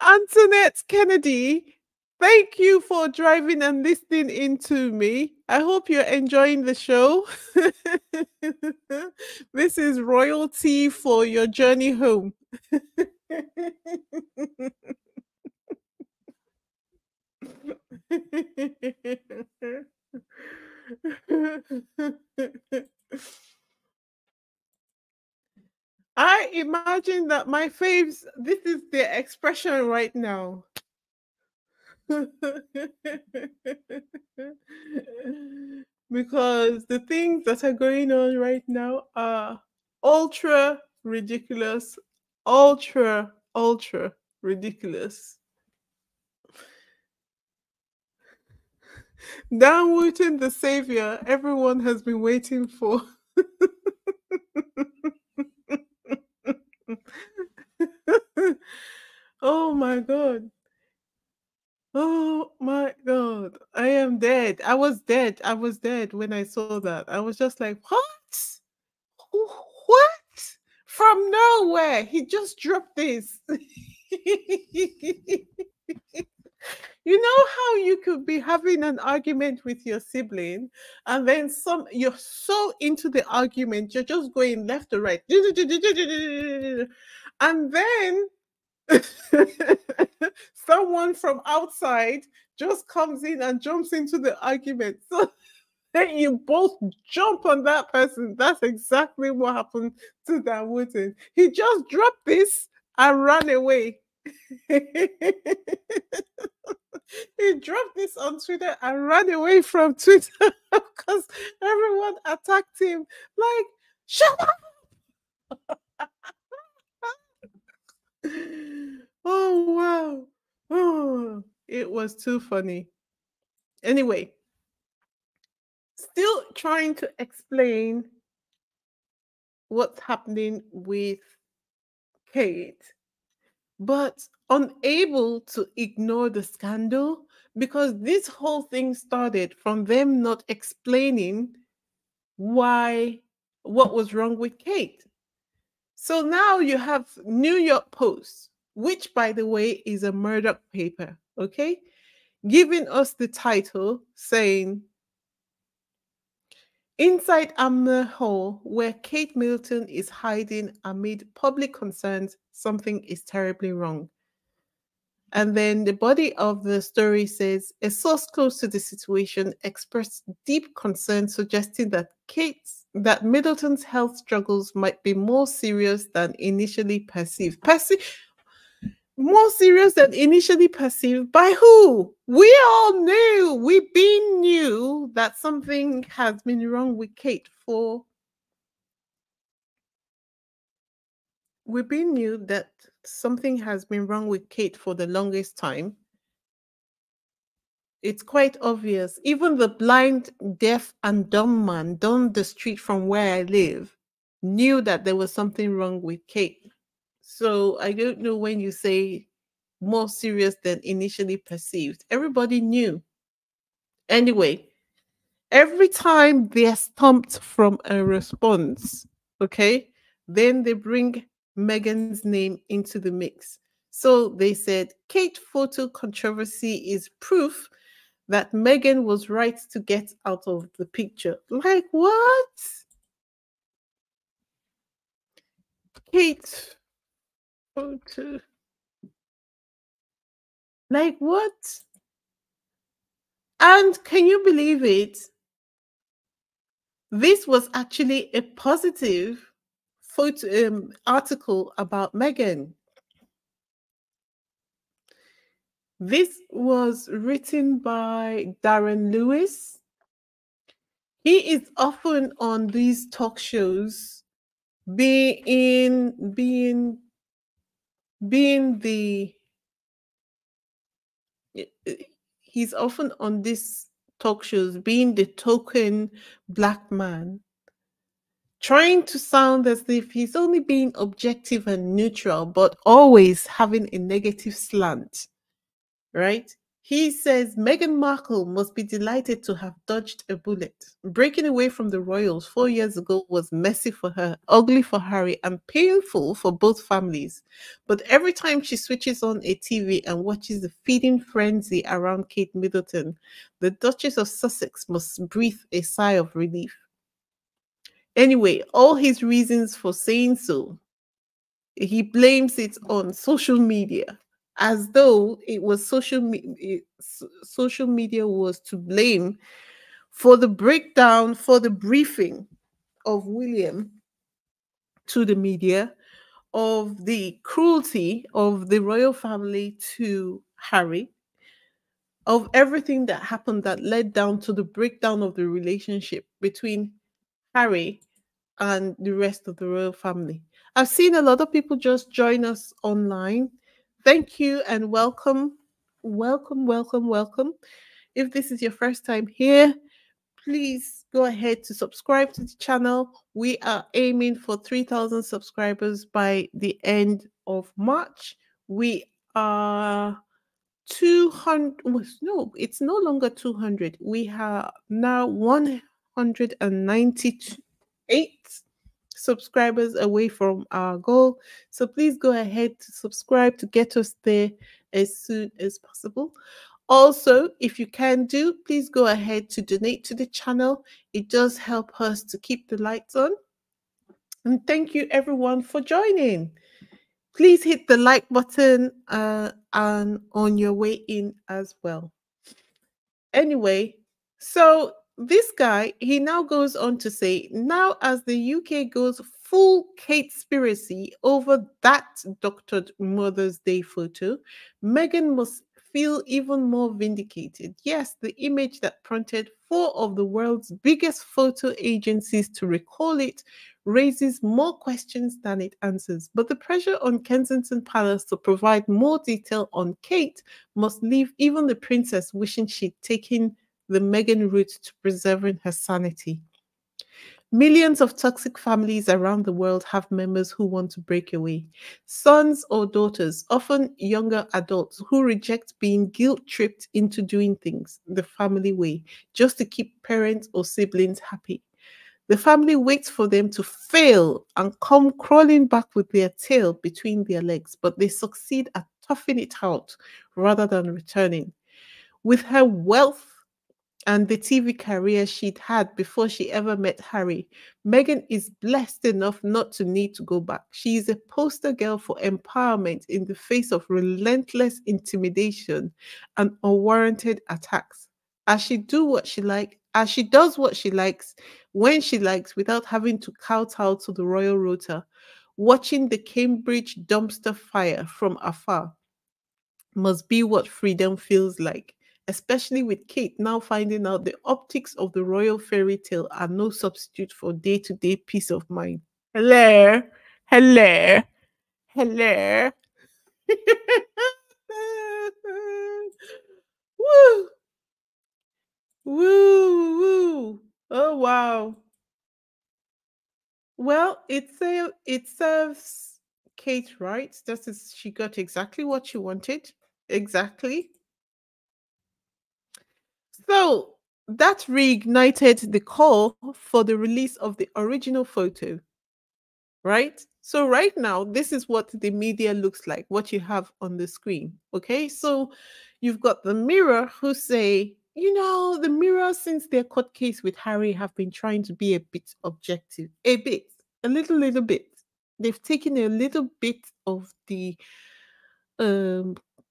Antoinette Kennedy, thank you for driving and listening in to me. I hope you're enjoying the show. This is royalty for your journey home. I imagine that my faves, this is their expression right now. Because the things that are going on right now are ultra ridiculous, ultra ridiculous. Dan Wootton, the savior everyone has been waiting for. Oh my God. Oh my God. I am dead. I was dead. I was dead when I saw that. I was just like, what? What? From nowhere. He just dropped this. You know how you could be having an argument with your sibling and then some, you're so into the argument, you're just going left to right. And then someone from outside just comes in and jumps into the argument. So then you both jump on that person. That's exactly what happened to Dan Wootton. He just dropped this and ran away. He dropped this on Twitter and ran away from Twitter because everyone attacked him like, shut up! Oh, wow. Oh, it was too funny. Anyway, still trying to explain what's happening with Kate, but unable to ignore the scandal, because this whole thing started from them not explaining why, what was wrong with Kate. So now you have New York Post, which by the way is a Murdoch paper, okay, giving us the title saying, Inside Amber Hall, where Kate Middleton is hiding amid public concerns, something is terribly wrong. And then the body of the story says, a source close to the situation expressed deep concern, suggesting that Middleton's health struggles might be more serious than initially perceived. More serious than initially perceived by who? We all knew, we knew that something has been wrong with Kate for... Something has been wrong with Kate for the longest time. It's quite obvious. Even the blind, deaf, and dumb man down the street from where I live knew that there was something wrong with Kate. So I don't know when you say more serious than initially perceived. Everybody knew. Anyway, every time they're stumped from a response, okay, then they bring Meghan's name into the mix. So they said, Kate photo controversy is proof that Meghan was right to get out of the picture. Like, what? Kate photo. Like, what? And can you believe it? This was actually a positive photo, article about Meghan. This was written by Darren Lewis. He is often on these talk shows, being the token black man, trying to sound as if he's only being objective and neutral, but always having a negative slant, right? He says, Meghan Markle must be delighted to have dodged a bullet. Breaking away from the royals 4 years ago was messy for her, ugly for Harry, and painful for both families. But every time she switches on a TV and watches the feeding frenzy around Kate Middleton, the Duchess of Sussex must breathe a sigh of relief. Anyway, all his reasons for saying so, he blames it on social media, as though it was social media was to blame for the breakdown, for the briefing of William to the media, of the cruelty of the royal family to Harry, of everything that happened that led down to the breakdown of the relationship between Harry and the rest of the royal family. I've seen a lot of people just join us online. Thank you and welcome. Welcome, welcome, welcome. If this is your first time here, please go ahead to subscribe to the channel. We are aiming for 3,000 subscribers by the end of March. We are 200, no, it's no longer 200. We are now 198 subscribers away from our goal. So please go ahead to subscribe to get us there as soon as possible. Also, if you can do, please go ahead to donate to the channel. It does help us to keep the lights on. And thank you everyone for joining. Please hit the like button and on your way in as well. Anyway, so this guy, he now goes on to say, now as the UK goes full Katespiracy over that doctored Mother's Day photo, Meghan must feel even more vindicated. Yes, the image that prompted 4 of the world's biggest photo agencies to recall it raises more questions than it answers. But the pressure on Kensington Palace to provide more detail on Kate must leave even the princess wishing she'd taken the Meghan route to preserving her sanity. Millions of toxic families around the world have members who want to break away. Sons or daughters, often younger adults, who reject being guilt-tripped into doing things the family way, just to keep parents or siblings happy. The family waits for them to fail and come crawling back with their tail between their legs, but they succeed at toughing it out rather than returning. With her wealth and the TV career she'd had before she ever met Harry, Meghan is blessed enough not to need to go back. She is a poster girl for empowerment in the face of relentless intimidation and unwarranted attacks. As she does what she likes, when she likes, without having to kowtow to the royal rota, watching the Cambridge dumpster fire from afar must be what freedom feels like, especially with Kate now finding out the optics of the royal fairy tale are no substitute for day-to-day peace of mind. Hello, hello, hello. Woo, woo, woo. Oh, wow. Well, it serves Kate right. That is, she got exactly what she wanted. Exactly. So that reignited the call for the release of the original photo, right? So right now, this is what the media looks like, what you have on the screen, okay? So you've got the Mirror who say, you know, the Mirror, since their court case with Harry, have been trying to be a bit objective, a little bit. They've taken a little bit of the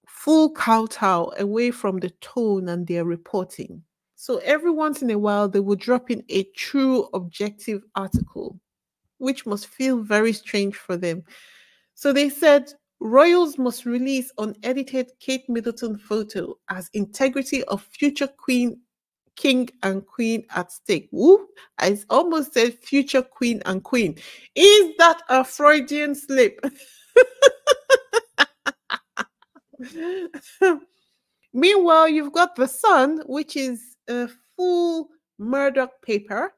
full kowtow away from the tone and their reporting. So every once in a while, they will drop in a true objective article, which must feel very strange for them. So they said, royals must release unedited Kate Middleton photo as integrity of future queen, king and queen at stake. Woo! I almost said future queen and queen. Is that a Freudian slip? Meanwhile, you've got The Sun, which is a full Murdoch paper,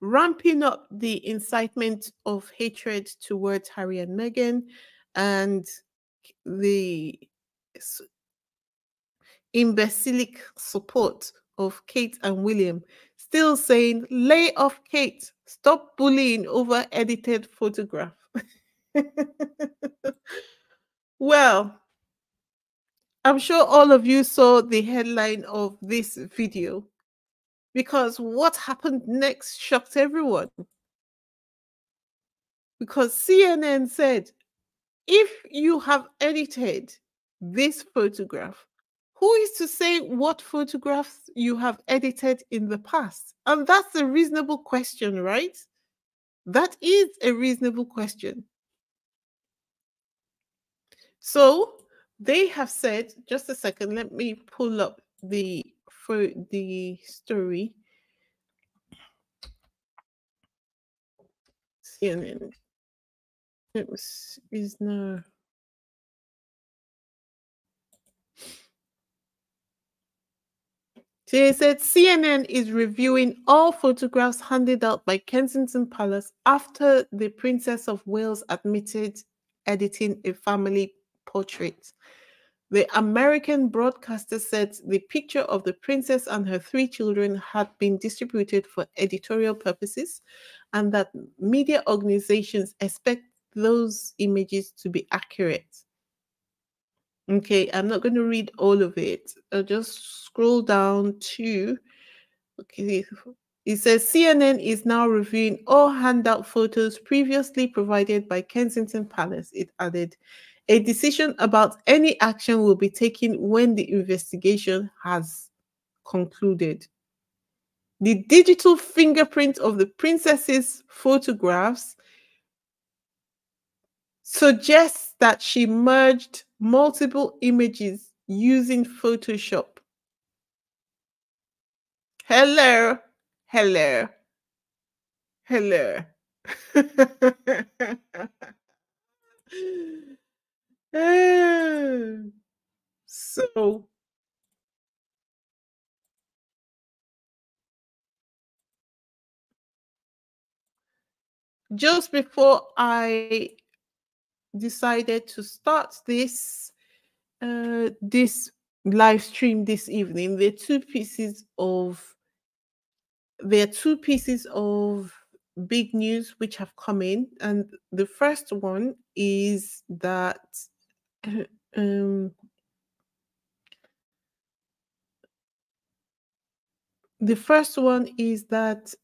ramping up the incitement of hatred towards Harry and Meghan, and the imbecilic support of Kate and William, still saying, lay off Kate, stop bullying over edited photograph. Well, I'm sure all of you saw the headline of this video, because what happened next shocked everyone. Because CNN said, if you have edited this photograph, who is to say what photographs you have edited in the past? And that's a reasonable question, right? That is a reasonable question. So they have said, just a second, let me pull up the story. CNN. It was is now. They said CNN is reviewing all photographs handed out by Kensington Palace after the Princess of Wales admitted editing a family portrait. The American broadcaster said the picture of the princess and her three children had been distributed for editorial purposes, and that media organizations expect those images to be accurate. Okay, I'm not going to read all of it. I'll just scroll down to, okay, it says CNN is now reviewing all handout photos previously provided by Kensington Palace. It added, a decision about any action will be taken when the investigation has concluded. The digital fingerprint of the princess's photographs suggests that she merged multiple images using Photoshop. Hello, hello, hello. So just before I decided to start this this live stream this evening, there are two pieces of big news which have come in, and the first one is that The first one is that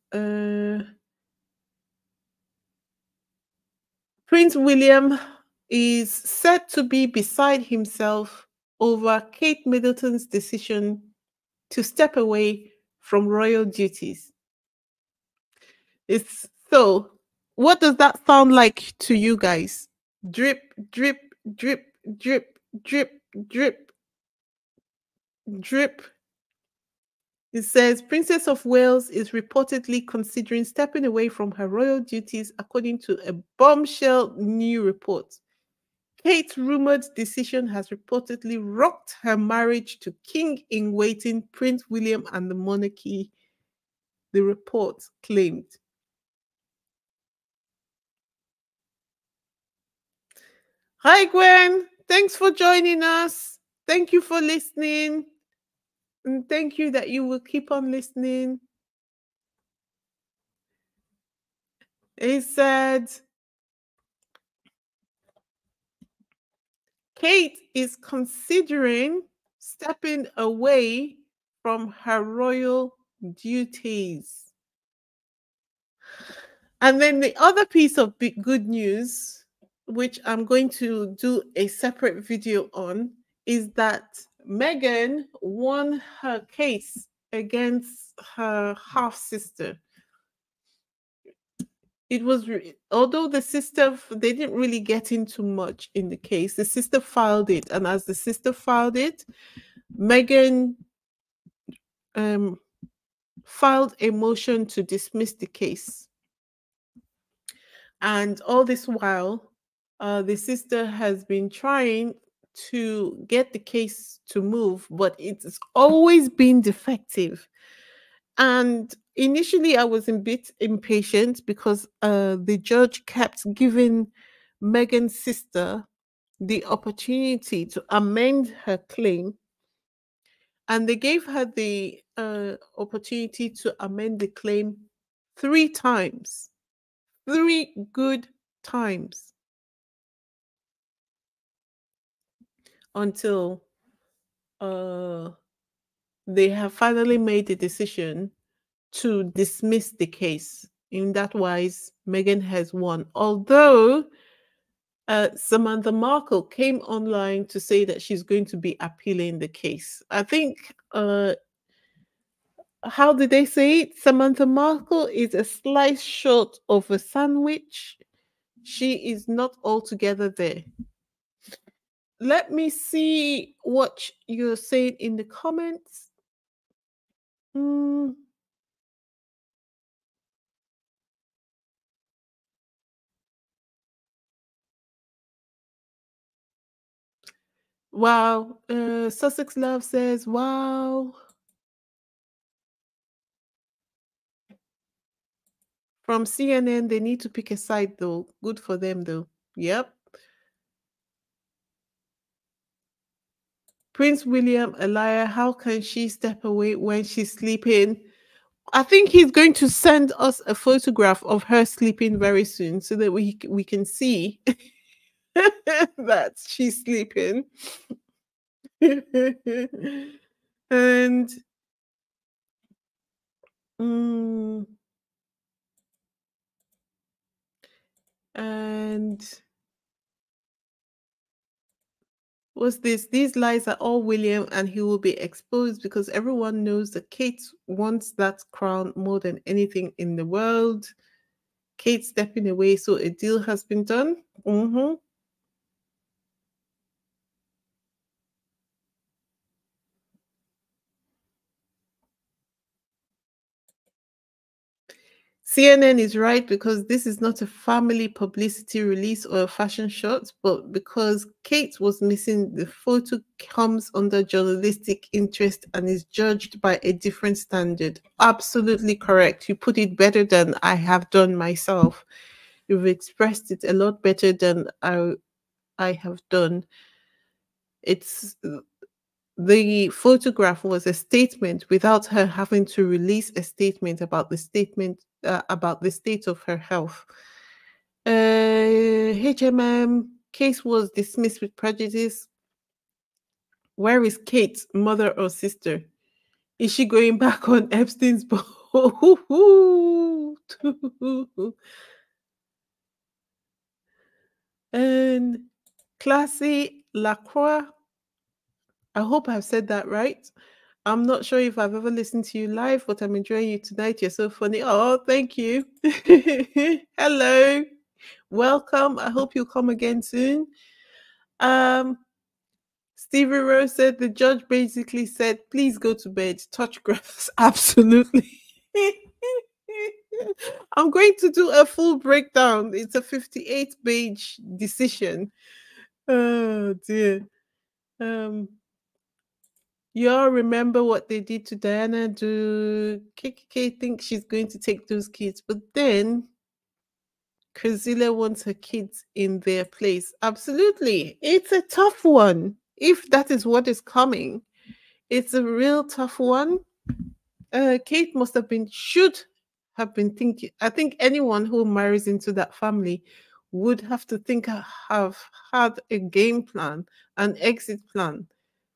Prince William is said to be beside himself over Kate Middleton's decision to step away from royal duties. So what does that sound like to you guys? Drip, drip, drip, drip, drip, drip, drip. It says Princess of Wales is reportedly considering stepping away from her royal duties, according to a bombshell new report. Kate's rumored decision has reportedly rocked her marriage to King-in-waiting Prince William and the monarchy, the report claimed. Hi, Gwen. Thanks for joining us. Thank you for listening. And thank you that you will keep on listening. It said, Kate is considering stepping away from her royal duties. And then the other piece of big good news, which I'm going to do a separate video on, is that Meghan won her case against her half-sister. It was, although the sister, they didn't really get into much in the case. The sister filed it, and as the sister filed it, Meghan filed a motion to dismiss the case. And all this while, the sister has been trying to get the case to move, but it's always been defective. And initially, I was a bit impatient because the judge kept giving Meghan's sister the opportunity to amend her claim. And they gave her the opportunity to amend the claim 3 times. 3 good times. Until they have finally made the decision to dismiss the case. In that wise, Meghan has won. Although Samantha Markle came online to say that she's going to be appealing the case. I think, how did they say it? Samantha Markle is a slice short of a sandwich. She is not altogether there. Let me see what you're saying in the comments. Wow. Sussex Love says, wow. From CNN, they need to pick a side, though. Good for them, though. Yep. Prince William, a liar. How can she step away when she's sleeping? I think he's going to send us a photograph of her sleeping very soon so that we can see that she's sleeping. And what's this? These lies are all William, and he will be exposed because everyone knows that Kate wants that crown more than anything in the world. Kate stepping away, so a deal has been done. CNN is right because this is not a family publicity release or a fashion shot, but because Kate was missing, the photo comes under journalistic interest and is judged by a different standard. Absolutely correct. You put it better than I have done myself. You've expressed it a lot better than I have done. It's... The photograph was a statement without her having to release a statement about the state of her health. HMM, case was dismissed with prejudice. Where is Kate, mother or sister? Is she going back on Epstein's boat? And Classy Lacroix, I hope I've said that right. I'm not sure if I've ever listened to you live, but I'm enjoying you tonight. You're so funny. Oh, thank you. Hello. Welcome. I hope you'll come again soon. Stevie Rose said the judge basically said, please go to bed, touch grass. Absolutely. I'm going to do a full breakdown. It's a 58-page decision. Oh, dear. You all remember what they did to Diana? Do KKK think she's going to take those kids? But then Celia wants her kids in their place. Absolutely. It's a tough one. If that is what is coming, it's a real tough one. Kate must have been, should have been thinking. I think anyone who marries into that family would have to think, have had a game plan, an exit plan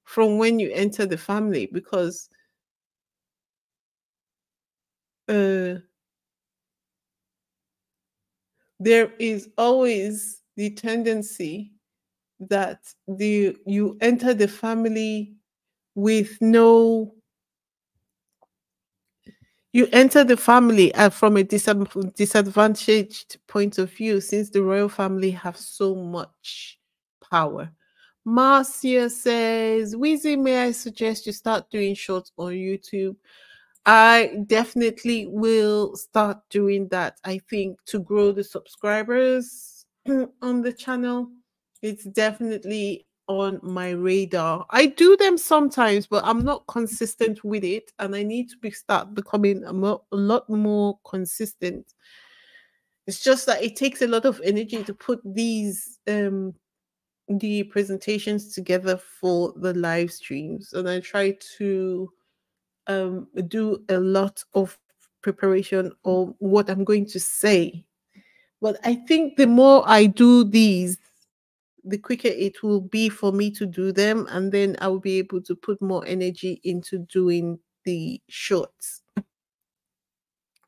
from when you enter the family, because there is always the tendency that you enter the family with no, you enter the family from a disadvantaged point of view, since the royal family have so much power. Marcia says, Wheezy, may I suggest you start doing shorts on YouTube? I definitely will start doing that. I think to grow the subscribers on the channel, it's definitely on my radar. I do them sometimes, but I'm not consistent with it, and I need to start becoming a lot more consistent. It's just that it takes a lot of energy to put these the presentations together for the live streams, and I try to do a lot of preparation of what I'm going to say. But I think the more I do these, the quicker it will be for me to do them, and then I will be able to put more energy into doing the shorts.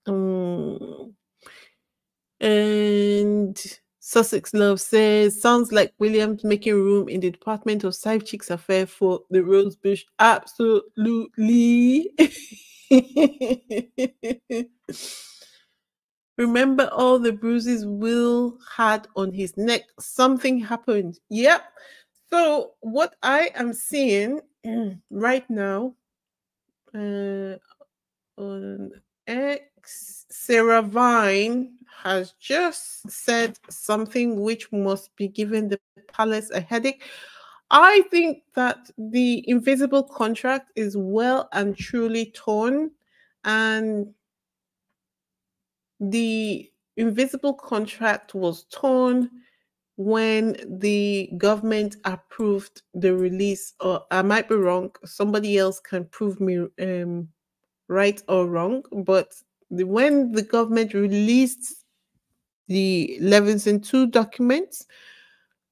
And Sussex Love says, sounds like William's making room in the Department of Side Chicks affair for the Rose Bush. Absolutely. Remember all the bruises Will had on his neck. Something happened. Yep. So what I am seeing right now on X, Sarah Vine has just said something which must be giving the palace a headache. I think that the invisible contract is well and truly torn, and the invisible contract was torn when the government approved the release, or I might be wrong, somebody else can prove me right or wrong, but when the government released the Levinson 2 documents,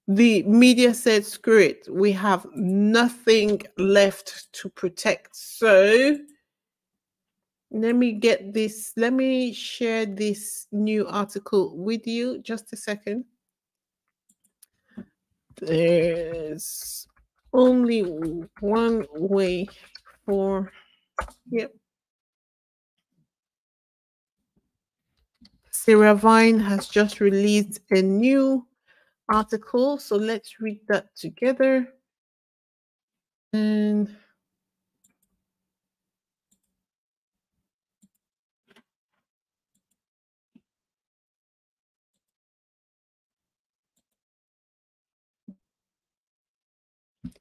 the media said, screw it, we have nothing left to protect. So let me get this, let me share this new article with you, just a second. There's only one way for, yep. Sarah Vine has just released a new article, so let's read that together. And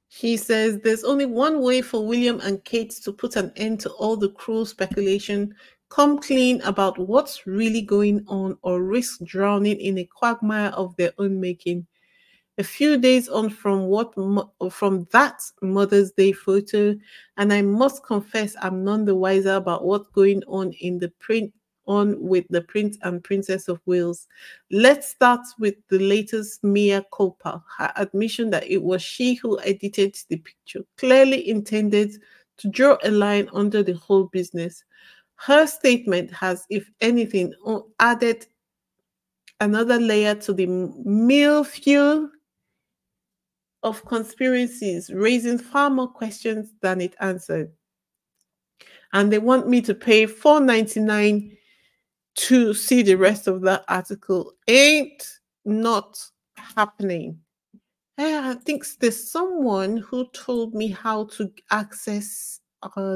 she says, there's only one way for William and Kate to put an end to all the cruel speculation, come clean about what's really going on, or risk drowning in a quagmire of their own making. A few days on from that Mother's Day photo, and I must confess I'm none the wiser about what's going on with the Prince and Princess of Wales. Let's start with the latest mea culpa, her admission that it was she who edited the picture, clearly intended to draw a line under the whole business. Her statement has, if anything, added another layer to the mildew of conspiracies, raising far more questions than it answered. And they want me to pay $4.99 to see the rest of that article. Ain't not happening. I think there's someone who told me how to access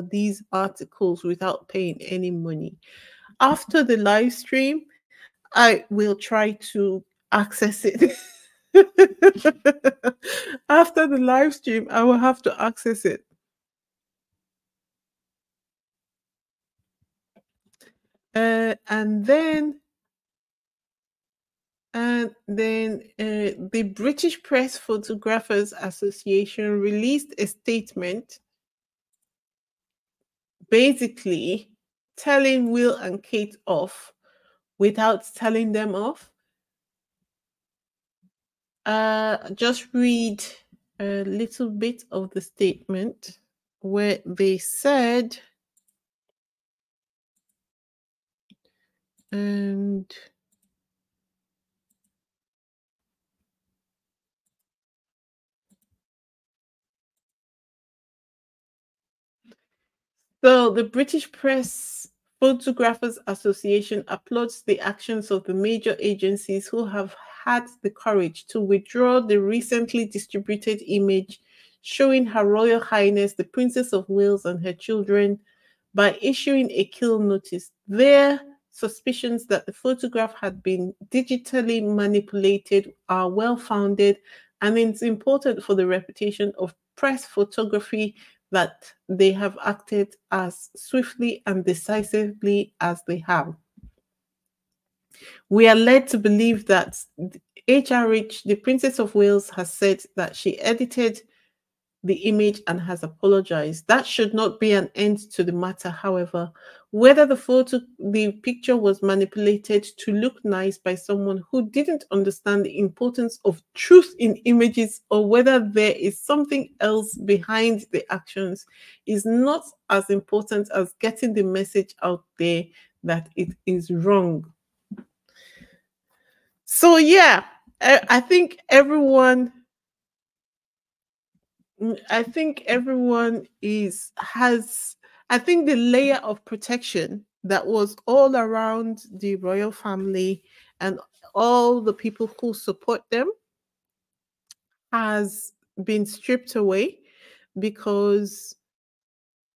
these articles without paying any money. After the live stream, I will try to access it. After the live stream, I will have to access it. And then the British Press Photographers Association released a statement basically telling Will and Kate off without telling them off. Just read a little bit of the statement where they said, and so the British Press Photographers Association applauds the actions of the major agencies who have had the courage to withdraw the recently distributed image showing Her Royal Highness the Princess of Wales and her children by issuing a kill notice. Their suspicions that the photograph had been digitally manipulated are well-founded, and it's important for the reputation of press photography that they have acted as swiftly and decisively as they have. We are led to believe that HRH, the Princess of Wales, has said that she edited the image and has apologized. That should not be an end to the matter, however. Whether the picture was manipulated to look nice by someone who didn't understand the importance of truth in images, or whether there is something else behind the actions, is not as important as getting the message out there that it is wrong. So yeah, I think everyone has. I think the layer of protection that was all around the royal family and all the people who support them has been stripped away because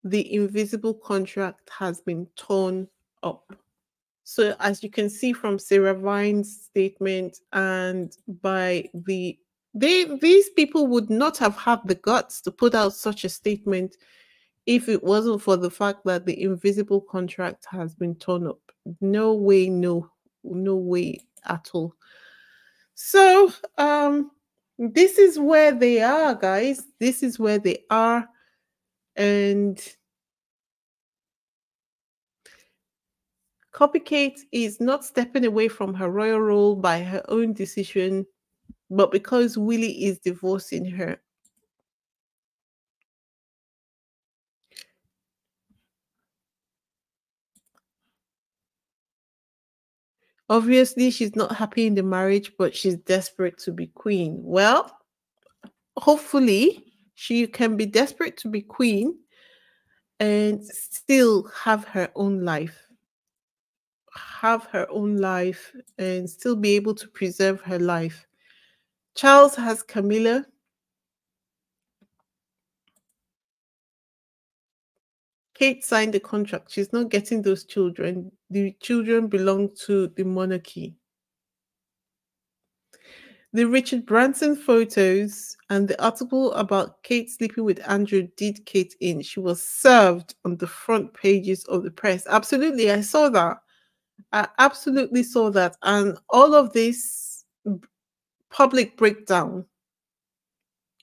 the invisible contract has been torn up. So as you can see from Sarah Vine's statement and by these people would not have had the guts to put out such a statement if it wasn't for the fact that the invisible contract has been torn up. No way, no way at all. So this is where they are, guys. This is where they are. And Kate is not stepping away from her royal role by her own decision, but because Willie is divorcing her. Obviously, she's not happy in the marriage, but she's desperate to be queen. Well, hopefully, she can be desperate to be queen and still have her own life. Have her own life and still be able to preserve her life. Charles has Camilla. Kate signed the contract. She's not getting those children. The children belong to the monarchy. The Richard Branson photos and the article about Kate sleeping with Andrew did Kate in. She was served on the front pages of the press. Absolutely, I saw that. I absolutely saw that. And all of this public breakdown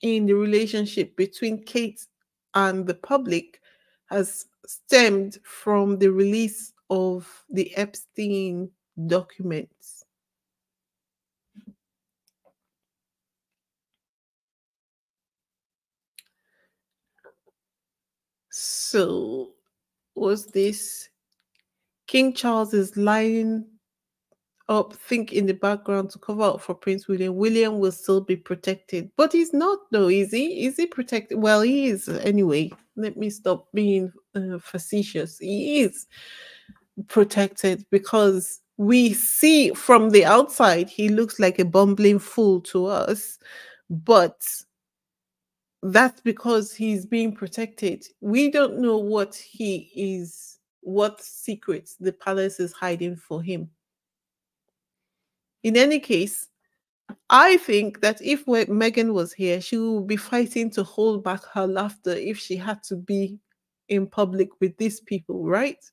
in the relationship between Kate and the public has stemmed from the release of the Epstein documents. So was this King Charles is lining up, think in the background to cover up for Prince William. William will still be protected, but he's not though, is he? Is he protected? Well, he is anyway. Let me stop being facetious. He is protected because we see from the outside he looks like a bumbling fool to us, but that's because he's being protected. We don't know what he is, what secrets the palace is hiding for him. In any case, I think that if Meghan was here, she would be fighting to hold back her laughter if she had to be in public with these people, right?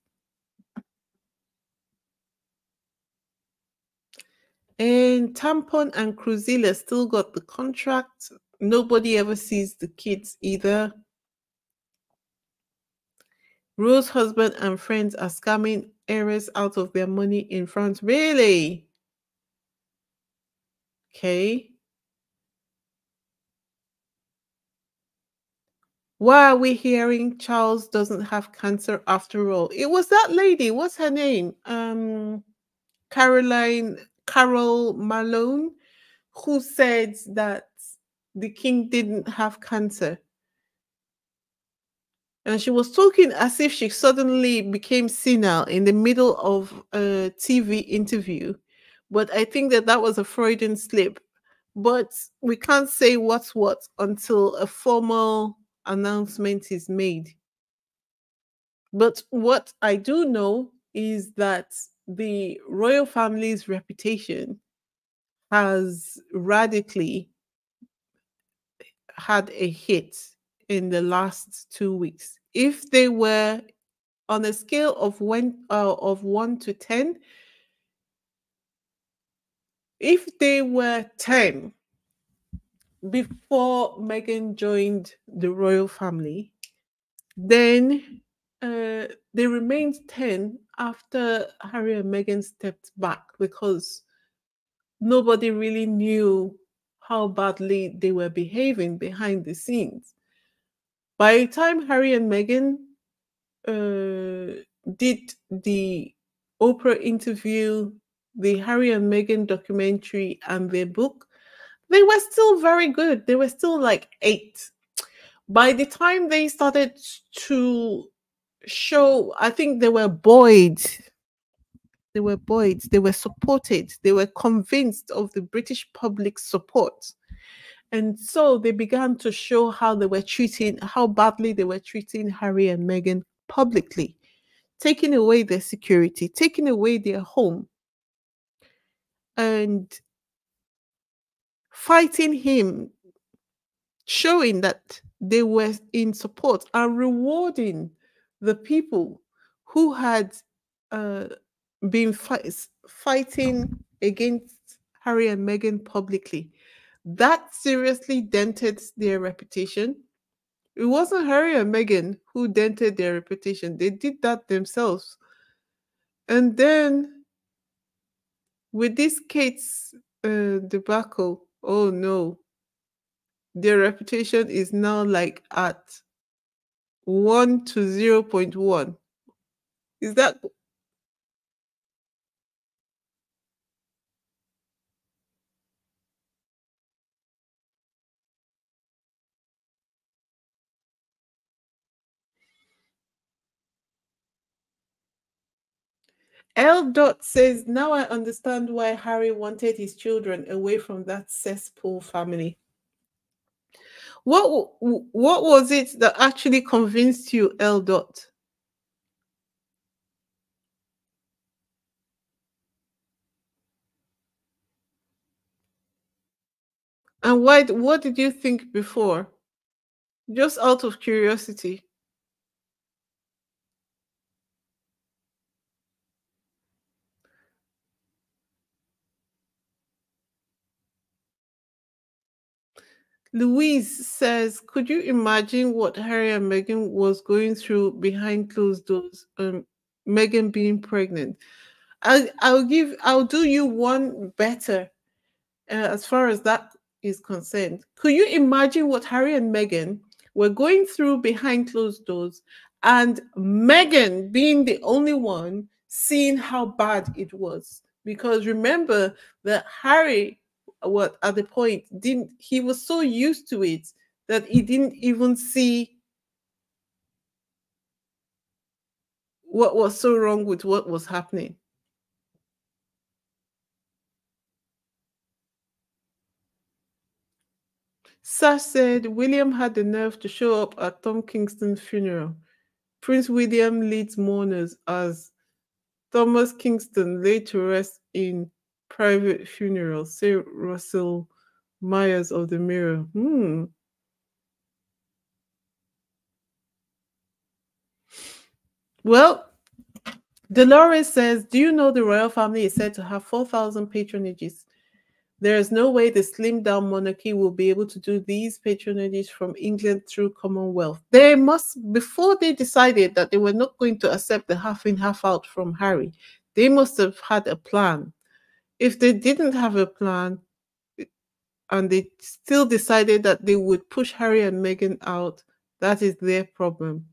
And Tampon and Cruzilla still got the contract. Nobody ever sees the kids either. Rose's husband and friends are scamming heiress out of their money in France. Really? Okay. Why are we hearing Charles doesn't have cancer after all? It was that lady. What's her name? Carol Malone, who said that the king didn't have cancer. And she was talking as if she suddenly became senile in the middle of a TV interview. But I think that was a Freudian slip. But we can't say what's what until a formal announcement is made. But what I do know is that the royal family's reputation has radically had a hit in the last 2 weeks. If they were on a scale of 1 to 10, if they were 10 before Meghan joined the royal family, then they remained 10 after Harry and Meghan stepped back, because nobody really knew how badly they were behaving behind the scenes. By the time Harry and Meghan did the Oprah interview, the Harry and Meghan documentary and their book, they were still very good. They were still like 8. By the time they started to show, I think they were buoyed. They were buoyed. They were supported. They were convinced of the British public's support. And so they began to show how they were treating, how badly they were treating Harry and Meghan publicly, taking away their security, taking away their home, and fighting him, showing that they were in support and rewarding the people who had been fighting against Harry and Meghan publicly. That seriously dented their reputation. It wasn't Harry and Meghan who dented their reputation. They did that themselves. And then with this Kate's debacle, oh no, their reputation is now like at 1 to 0.1. Is that... L. Dot says, now I understand why Harry wanted his children away from that cesspool family. What was it that actually convinced you, L. Dot? And why? What did you think before? Just out of curiosity. Louise says, could you imagine what Harry and Meghan was going through behind closed doors? Meghan being pregnant. I'll do you one better as far as that is concerned. Could you imagine what Harry and Meghan were going through behind closed doors and Meghan being the only one seeing how bad it was. Because remember that Harry, at the point, he was so used to it that he didn't even see what was so wrong with what was happening. Sash said, William had the nerve to show up at Tom Kingston's funeral. Prince William leads mourners as Thomas Kingston laid to rest in private funeral, say Russell Myers of the Mirror. Well, Dolores says, do you know the royal family is said to have 4,000 patronages? There is no way the slimmed down monarchy will be able to do these patronages from England through Commonwealth. They must, before they decided that they were not going to accept the half in, half out from Harry, they must have had a plan. If they didn't have a plan and they still decided that they would push Harry and Meghan out, that is their problem.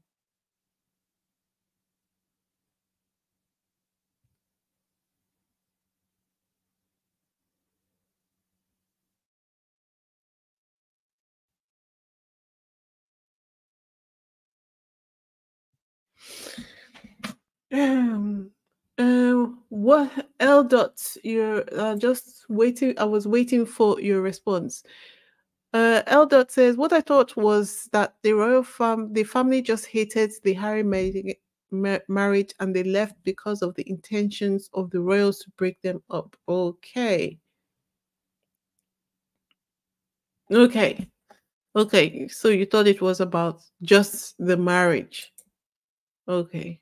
What L dot, you're just waiting. I was waiting for your response. L dot says, what I thought was that the royal family just hated the Harry marriage and they left because of the intentions of the royals to break them up. Okay, so you thought it was about just the marriage. Okay.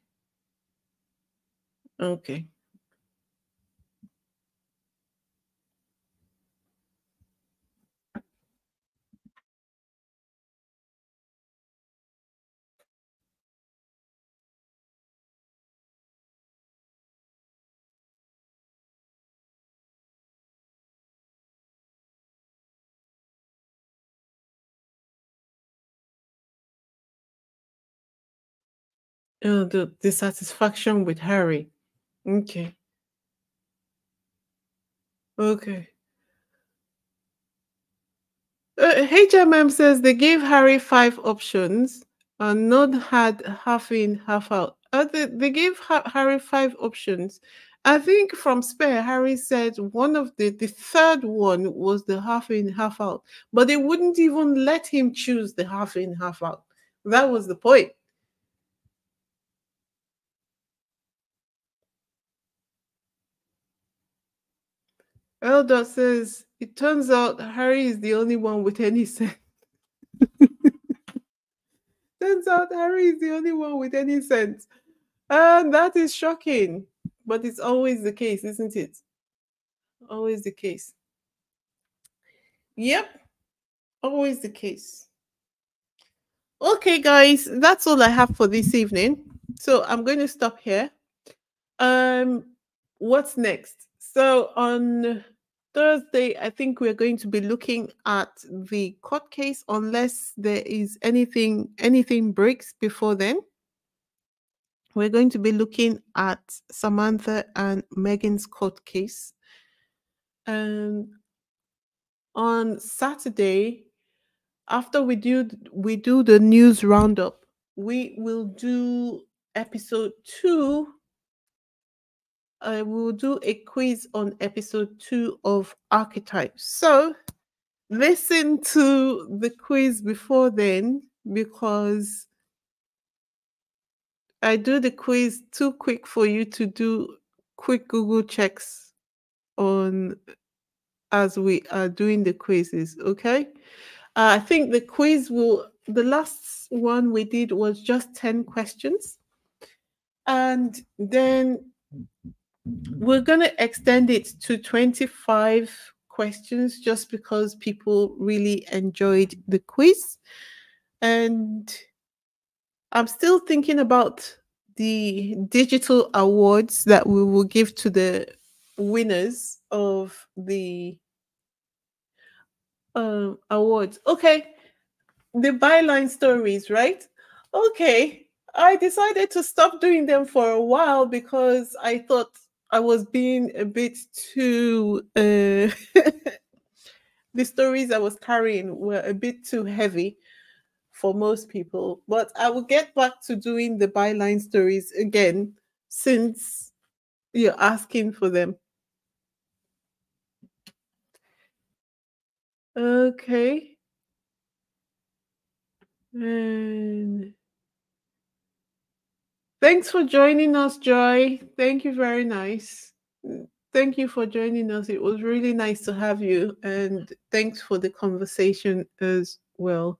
The dissatisfaction with Harry. Okay. HMM says they gave Harry 5 options and not had half in, half out. They gave Harry 5 options. I think from Spare, Harry said one of the third one was the half in, half out. But they wouldn't even let him choose the half in, half out. That was the point. Elder says, it turns out Harry is the only one with any sense. Turns out Harry is the only one with any sense. And that is shocking. But it's always the case, isn't it? Always the case. Yep. Always the case. Okay, guys. That's all I have for this evening. So I'm going to stop here. What's next? So on Thursday, I think we're going to be looking at the court case, unless there is anything breaks before then. We're going to be looking at Samantha and Meghan's court case. On Saturday, after we do the news roundup, we will do episode 2. I will do a quiz on episode 2 of Archetypes. So listen to the quiz before then, because I do the quiz too quick for you to do quick Google checks on as we are doing the quizzes. Okay. I think the quiz will, the last one we did was just 10 questions. And then we're going to extend it to 25 questions just because people really enjoyed the quiz. And I'm still thinking about the digital awards that we will give to the winners of the awards. Okay. The byline stories, right? Okay. I decided to stop doing them for a while because I thought I was being a bit too, the stories I was carrying were a bit too heavy for most people. But I will get back to doing the byline stories again since you're asking for them. Okay. And thanks for joining us, Joy. Thank you, very nice. Thank you for joining us. It was really nice to have you. And thanks for the conversation as well.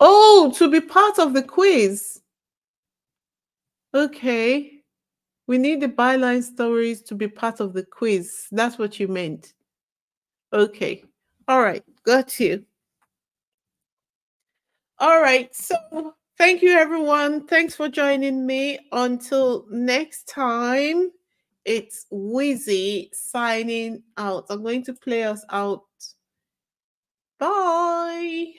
Oh, to be part of the quiz. Okay. We need the byline stories to be part of the quiz. That's what you meant. Okay. All right. Got you. All right. So thank you, everyone. Thanks for joining me. Until next time, it's Wheezy signing out. I'm going to play us out. Bye.